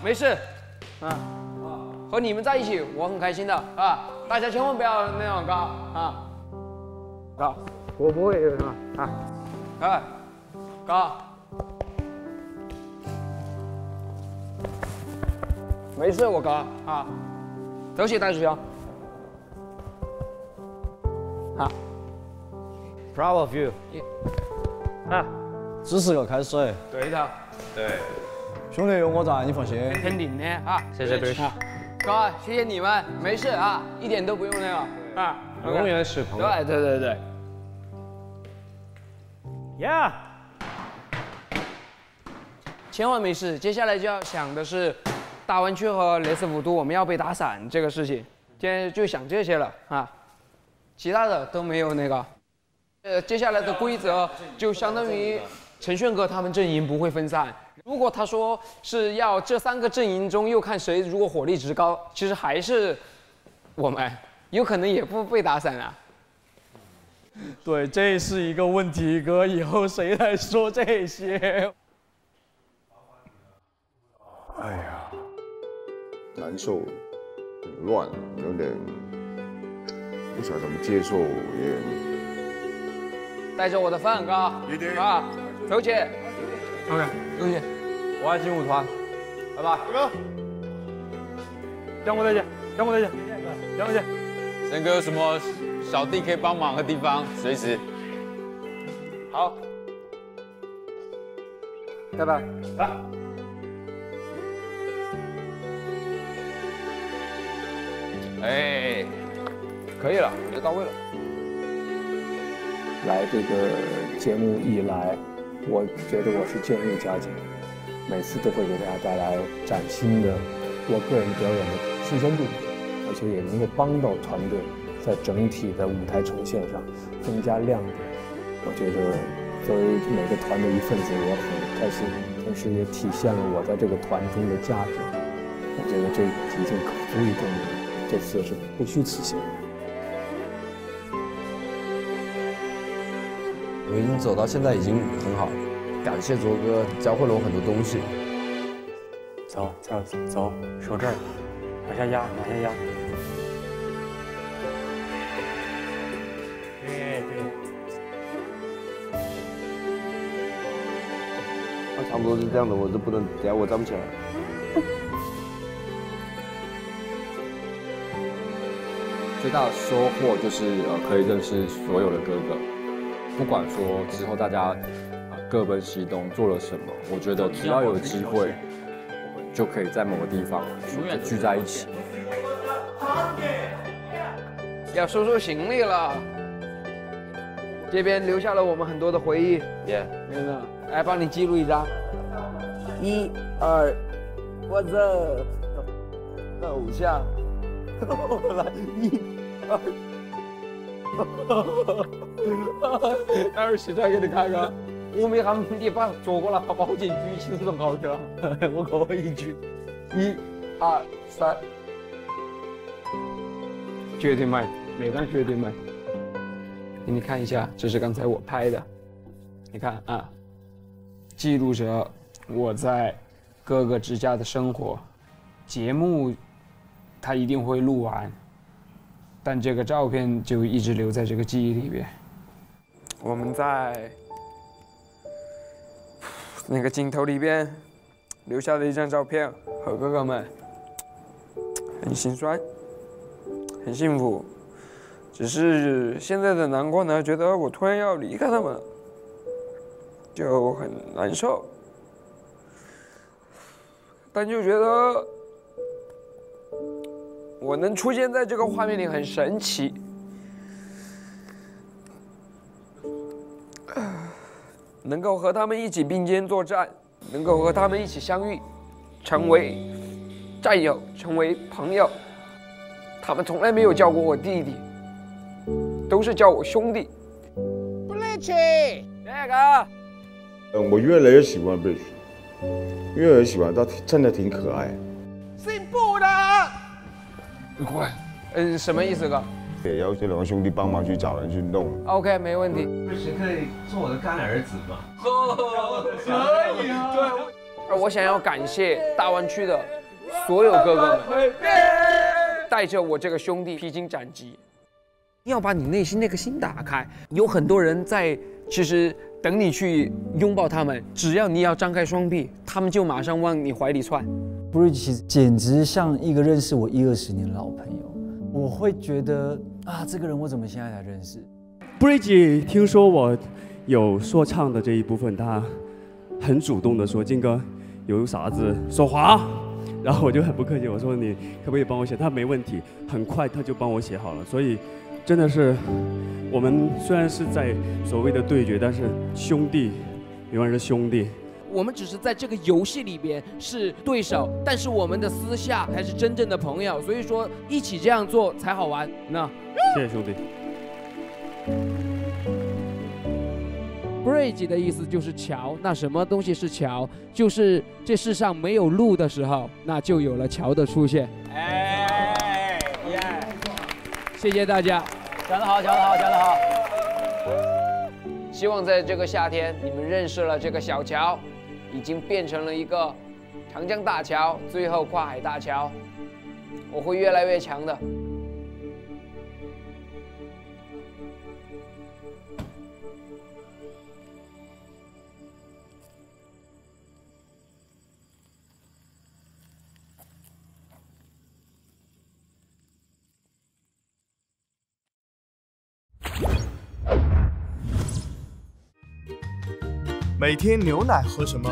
没事，啊，和你们在一起我很开心的啊！大家千万不要那样高啊，高，我不会什么啊，哎，高，没事我高啊，走起袋鼠熊，好 ，Proud of you， 啊，支持我开水，对的，对。 兄弟有我在，你放心。肯定的啊，谢谢 Bridge。哥，谢谢你们，没事啊，一点都不用那个啊，永远是朋友。对对对对。Yeah， 千万没事。接下来就要想的是，大湾区和雷斯福都我们要被打散这个事情，今天就想这些了啊，其他的都没有那个。呃，接下来的规则就相当于陈炫哥他们阵营不会分散。 如果他说是要这三个阵营中又看谁如果火力值高，其实还是我们有可能也不被打散啊。对，这是一个问题哥，以后谁来说这些？哎呀，难受，很乱，有点不晓得怎么接受，也带着我的饭哥，一定啊，走起 ，OK， 走起。 我爱劲舞团，拜拜。江湖再见，江湖再见，江湖再见。神哥有什么小弟可以帮忙的地方，随时。好，拜拜。来。哎，可以了，我觉得到位了。来这个节目以来，我觉得我是渐入佳境。 每次都会给大家带来崭新的我个人表演的新鲜度，而且也能够帮到团队在整体的舞台呈现上增加亮点。我觉得作为每个团的一份子，我很开心，同时也体现了我在这个团中的价值。我觉得这已经足以证明，这次是不虚此行。我已经走到现在，已经很好了。 感谢卓哥教会了我很多东西。走，走，走，手这儿，往下压，往下压。对对。那差不多是这样的，我都不能，等下我站不起来。最大的收获就是呃，可以认识所有的哥哥，不管说之后大家。 各奔西东做了什么？我觉得只要有机会，就可以在某个地方聚在一起。要收收行李了，这边留下了我们很多的回忆。耶，真的，来帮你记录一张。一二，我这那偶像，我来一二，待会儿洗出来给你看看。 我没喊你把左过来，把我这举起都搞着，我搞一举，一、二、三，绝对慢，每段绝对慢。给你看一下，这是刚才我拍的，你看啊，记录着我在各个之家的生活。节目，他一定会录完，但这个照片就一直留在这个记忆里边。我们在那个镜头里边留下了一张照片，和哥哥们很心酸，很幸福。只是现在的难过呢，觉得我突然要离开他们了，就很难受。但就觉得我能出现在这个画面里很神奇。能够和他们一起并肩作战，能够和他们一起相遇，成为战友，成为朋友。他们从来没有叫过我弟弟，都是叫我兄弟。Bridge， 那个。嗯，我越来越喜欢 Bridge， 越来越喜欢他，真的挺可爱。进步的。你过来。嗯，什么意思，哥？也要这两个兄弟帮忙去找人去弄。OK， 没问题。不是可以做我的干儿子吗？可以啊。对。我想要感谢大湾区的所有哥哥们，带着我这个兄弟披荆斩棘。要把你内心那个心打开。有很多人在，其实等你去拥抱他们，只要你要张开双臂，他们就马上往你怀里窜。Bridge 简直像一个认识我一二十年的老朋友。我会觉得啊，这个人我怎么现在才认识 ？Bridge 听说我有说唱的这一部分，他很主动的说：“金哥有啥子说话。”然后我就很不客气，我说：“你可不可以帮我写？”他没问题，很快他就帮我写好了。所以真的是我们虽然是在所谓的对决，但是兄弟永远是兄弟。我们只是在这个游戏里边是对手，但是我们的私下才是真正的朋友，所以说一起这样做才好玩。那谢谢兄弟。Bridge 的意思就是桥，那什么东西是桥？就是这世上没有路的时候，那就有了桥的出现。哎，耶！谢谢大家，讲得好，讲得好，讲得好。希望在这个夏天，你们认识了这个小桥。已经变成了一个长江大桥，最后跨海大桥。我会越来越强的。每天牛奶喝什么？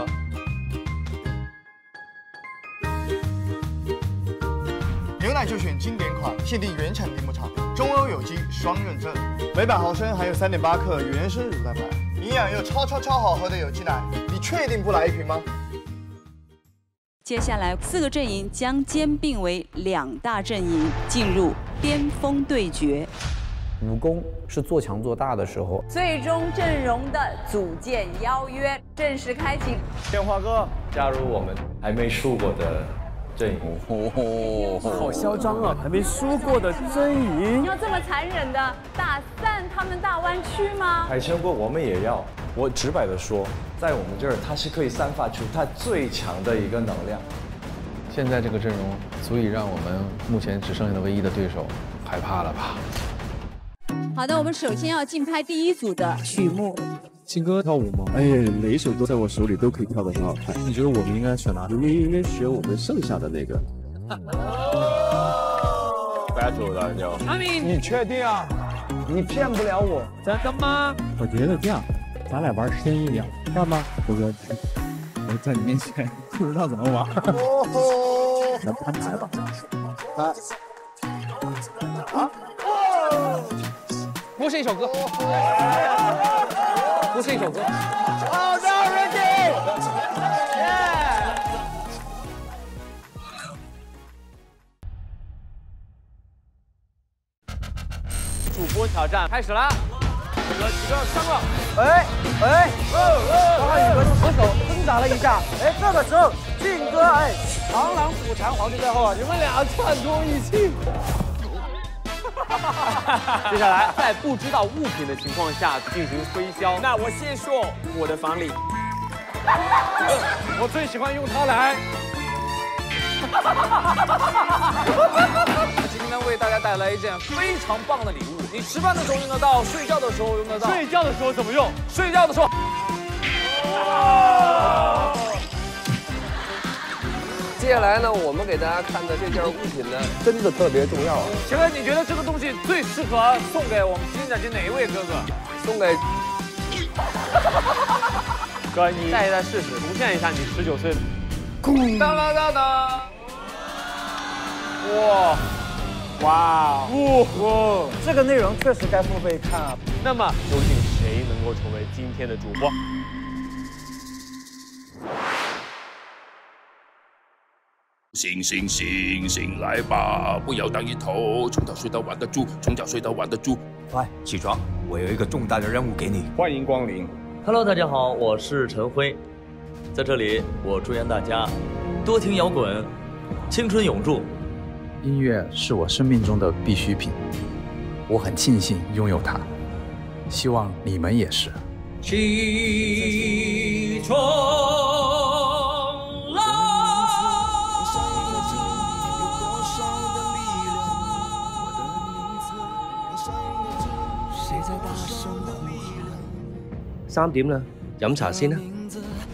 牛奶就选经典款，限定原产铃木茶，中欧有机双认证，每百毫升含有 三点八 克原生乳蛋白，营养又超超超好喝的有机奶，你确定不来一瓶吗？接下来，四个阵营将兼并为两大阵营，进入巅峰对决。武功是做强做大的时候。最终阵容的组建邀约正式开启。建华哥加入我们还没输过的阵营。哦，好嚣张啊！还没输过的阵营。你要这么残忍的打散他们大湾区吗？海鲜锅我们也要。我直白的说，在我们这儿，它是可以散发出它最强的一个能量。现在这个阵容足以让我们目前只剩下的唯一的对手害怕了吧？好的，我们首先要竞拍第一组的曲目。金哥跳舞吗？哎呀，每一首歌在我手里都可以跳得很好看。你觉得我们应该选哪？你们应该学我们剩下的那个。battle 了就。阿明，你确定啊？你骗不了我。真的吗？我觉得这样，咱俩玩时间一秒，干吗？哥哥，我在你面前不知道怎么玩。哦，咱们摊牌吧。啊？啊？不是一首歌，不是一首歌。好的 ，Ricky。主播挑战开始了，几个几个上了。哎哎，刚刚有个扶手挣扎了一下，哎，这个时候俊哥哎，螳螂捕蝉，黄雀在后啊，你们俩串通一气。接下来，在不知道物品的情况下进行推销。那我先说我的房里，我最喜欢用它来。呢为大家带来一件非常棒的礼物，你吃饭的时候用得到，睡觉的时候用得到。睡觉的时候怎么用？睡觉的时候。哦、接下来呢，我们给大家看的这件物品呢，真的特别重要啊。请问你觉得这个东西最适合送给我们新人展区哪一位哥哥？送给。哥，你戴一戴试试，重现一下你十九岁的。当当当当。 哇，哇，哇！这个内容确实该付费看啊。那么，究竟谁能够成为今天的主播？醒醒醒醒来吧，不要当一头从早睡到晚的猪，从早睡到晚的猪。快起床，我有一个重大的任务给你。欢迎光临。Hello， 大家好，我是陈辉，在这里我祝愿大家多听摇滚，青春永驻。 音乐是我生命中的必需品，我很庆幸拥有它，希望你们也是。起床啦！三点了，饮茶先啦。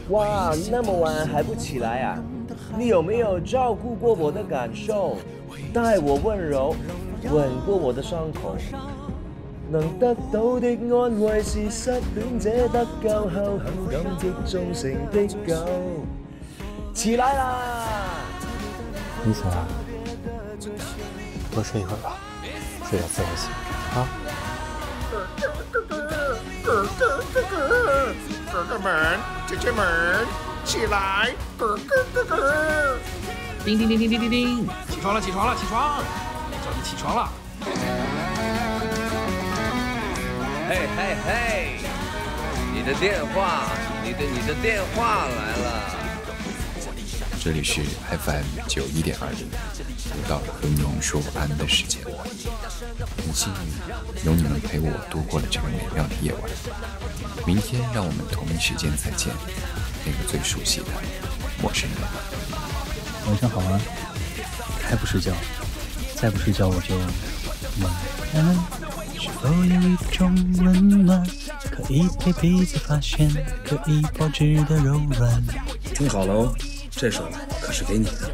哇，那么晚还不起来啊？你有没有照顾过我的感受？ 待我温柔，吻过我的伤口，能得到的安慰是失戀者得救後很感激忠誠的狗。起來啦！你起來了，多睡一會兒吧，睡到自然醒啊。哥哥哥哥，哥哥們，姐姐們，起來！哥哥哥哥。 叮叮叮叮叮叮叮！起床了，起床了，起床！叫你起床了！嘿嘿嘿！你的电话，你的你的电话来了。这里是 F M 九一点二零，又到了和你们说晚安的时间。很幸运，有你们陪我度过了这个美妙的夜晚。明天让我们同一时间再见，那个最熟悉的陌生人。 晚上好啊！还不睡觉？再不睡觉我就晚安。是否有一种温暖，可以被彼此发现，可以保持的柔软？听好了哦，这首可是给你的。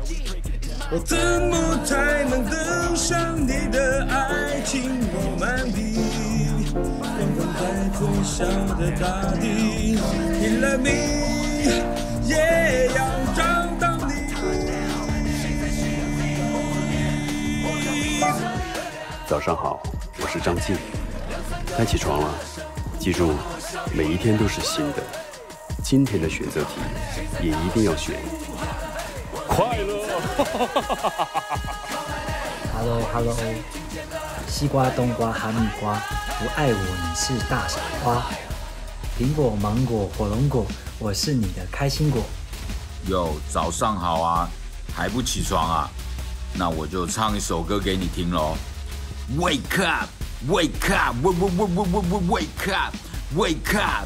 我怎么才能登上你的爱情罗曼蒂？阳光在破晓的大地 ，You love me， 也要找到。 早上好，我是张静，该起床了。记住，每一天都是新的。今天的选择题也一定要选。快乐 ！Hello Hello， 西瓜、冬瓜、哈密瓜，不爱我你是大傻瓜。苹果、芒果、火龙果，我是你的开心果。哟，早上好啊，还不起床啊？那我就唱一首歌给你听喽。 Wake up, wake up, wake up, wake up！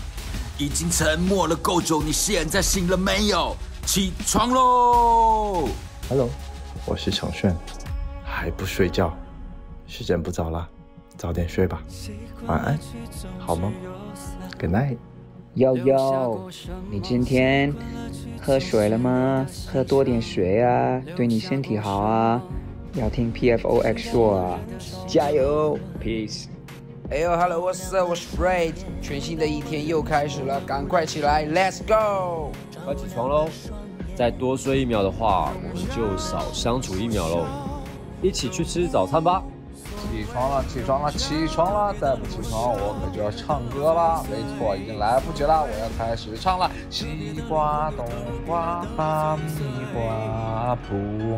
已经沉默了够久，你现在醒了没有？起床喽 ！Hello， 我是程炫，还不睡觉？时间不早了，早点睡吧，晚安，好梦 ，Good night。悠悠，你今天喝水了吗？喝多点水啊，对你身体好啊。 要听 P F O X 说啊，加油 ，Peace。哎呦 ，Hello， 我是我是 Bridge， 全新的一天又开始了，赶快起来 ，Let's go！ 快起床喽！再多睡一秒的话，我们就少相处一秒喽。一起去吃早餐吧。起床了，起床了，起床了！再不起床，我可就要唱歌啦。没错，已经来不及了，我要开始唱了。西瓜、冬瓜、哈密瓜，不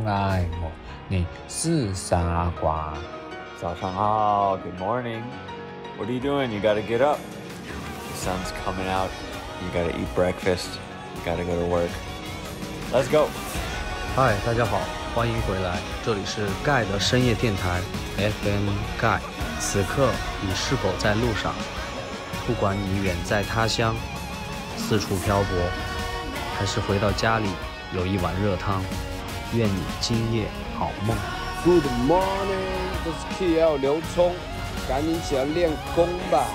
爱我。 你是傻瓜。早上好 ，Good morning. What are you doing? You gotta get up. The sun's coming out. You gotta eat breakfast. You gotta go to work. Let's go. Hi， 大家好，欢迎回来，这里是盖的深夜电台 F M 盖。此刻你是否在路上？不管你远在他乡，四处漂泊，还是回到家里有一碗热汤，愿你今夜。 好梦。Good morning. 这是 K L 刘聪，赶紧起来练功吧！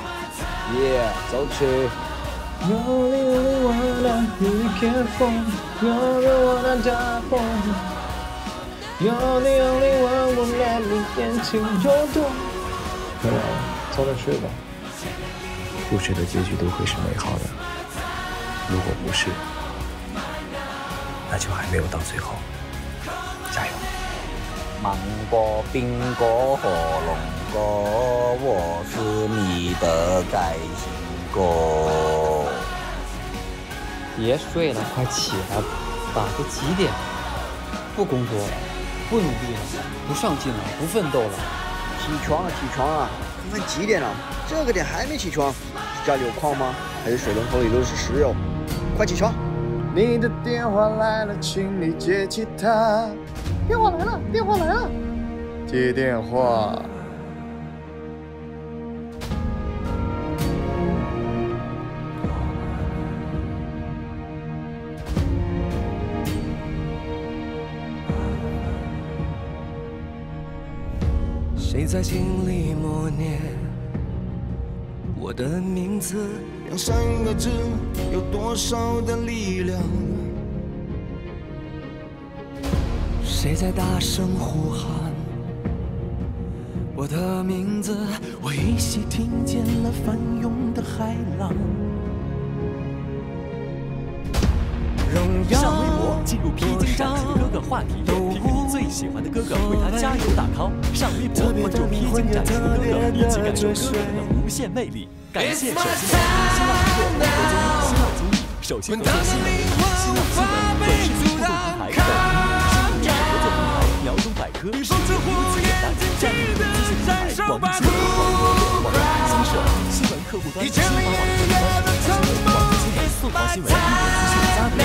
耶、yeah, ，走起！ 没有，早点睡吧。故事的结局都会是美好的，如果不是，那就还没有到最后。加油！芒果、冰果、火龙果，我是你的开心果。别睡了，快起来吧！都几点了？不工作了，不努力了，不上进了，不奋斗了。 起床啊，起床啊！看看几点了，这个点还没起床，是家里有矿吗？还是水龙头里都是石油？快起床！你的电话来了，请你接起它。电话来了，电话来了！接电话。谁在心里默念我的名字？两三个字有多少的力量？谁在大声呼喊我的名字？我依稀听见了翻涌的海浪。上微博进入披荆斩棘哥哥话题，评论你最喜欢的哥哥，为他加油打 call。上微博关注披荆斩棘的哥哥，一起感受哥哥的无限魅力。感谢手机版新浪微博、新浪综艺、手机合作新闻、新浪新闻、短视频互动平台等，新媒体合作平台秒懂百科，生活如此简单。站内资讯平台、广播新闻网、广东新社新闻客户端、新华网客户端、网易新闻、凤凰新闻、资讯加倍。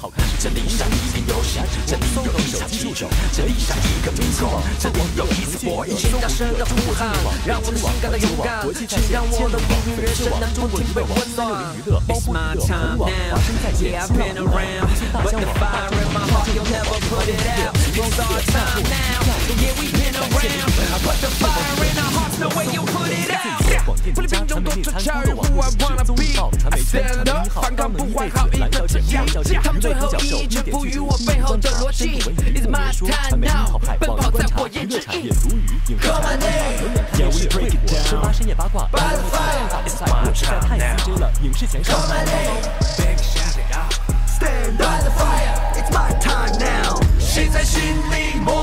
好看是真的，上一瓶有闪，这里有一场助手，这里上一个冰火，这里有一次我一声大声的呼喊，让我们勇敢的勇敢，去让我的命运人生当中有一位温暖。It's my time now, yeah I've been around, but the fire in my heart you'll never put it out. It's our time now, yeah we've been around, but the fire in our hearts no way you put it out. 菲律宾有多专家，人物 I wanna be，I stand up， 反抗不怀好意的质疑，他们最后一直赋予我背后的逻辑。It's my time now， 奔跑在火焰之翼。Call my name，yeah we break it down。深挖深夜八卦，八卦大赛，我实在太 C J 了。影视前哨。Call my name，big shout it out，stand by the fire，it's my time now。谁在心里默？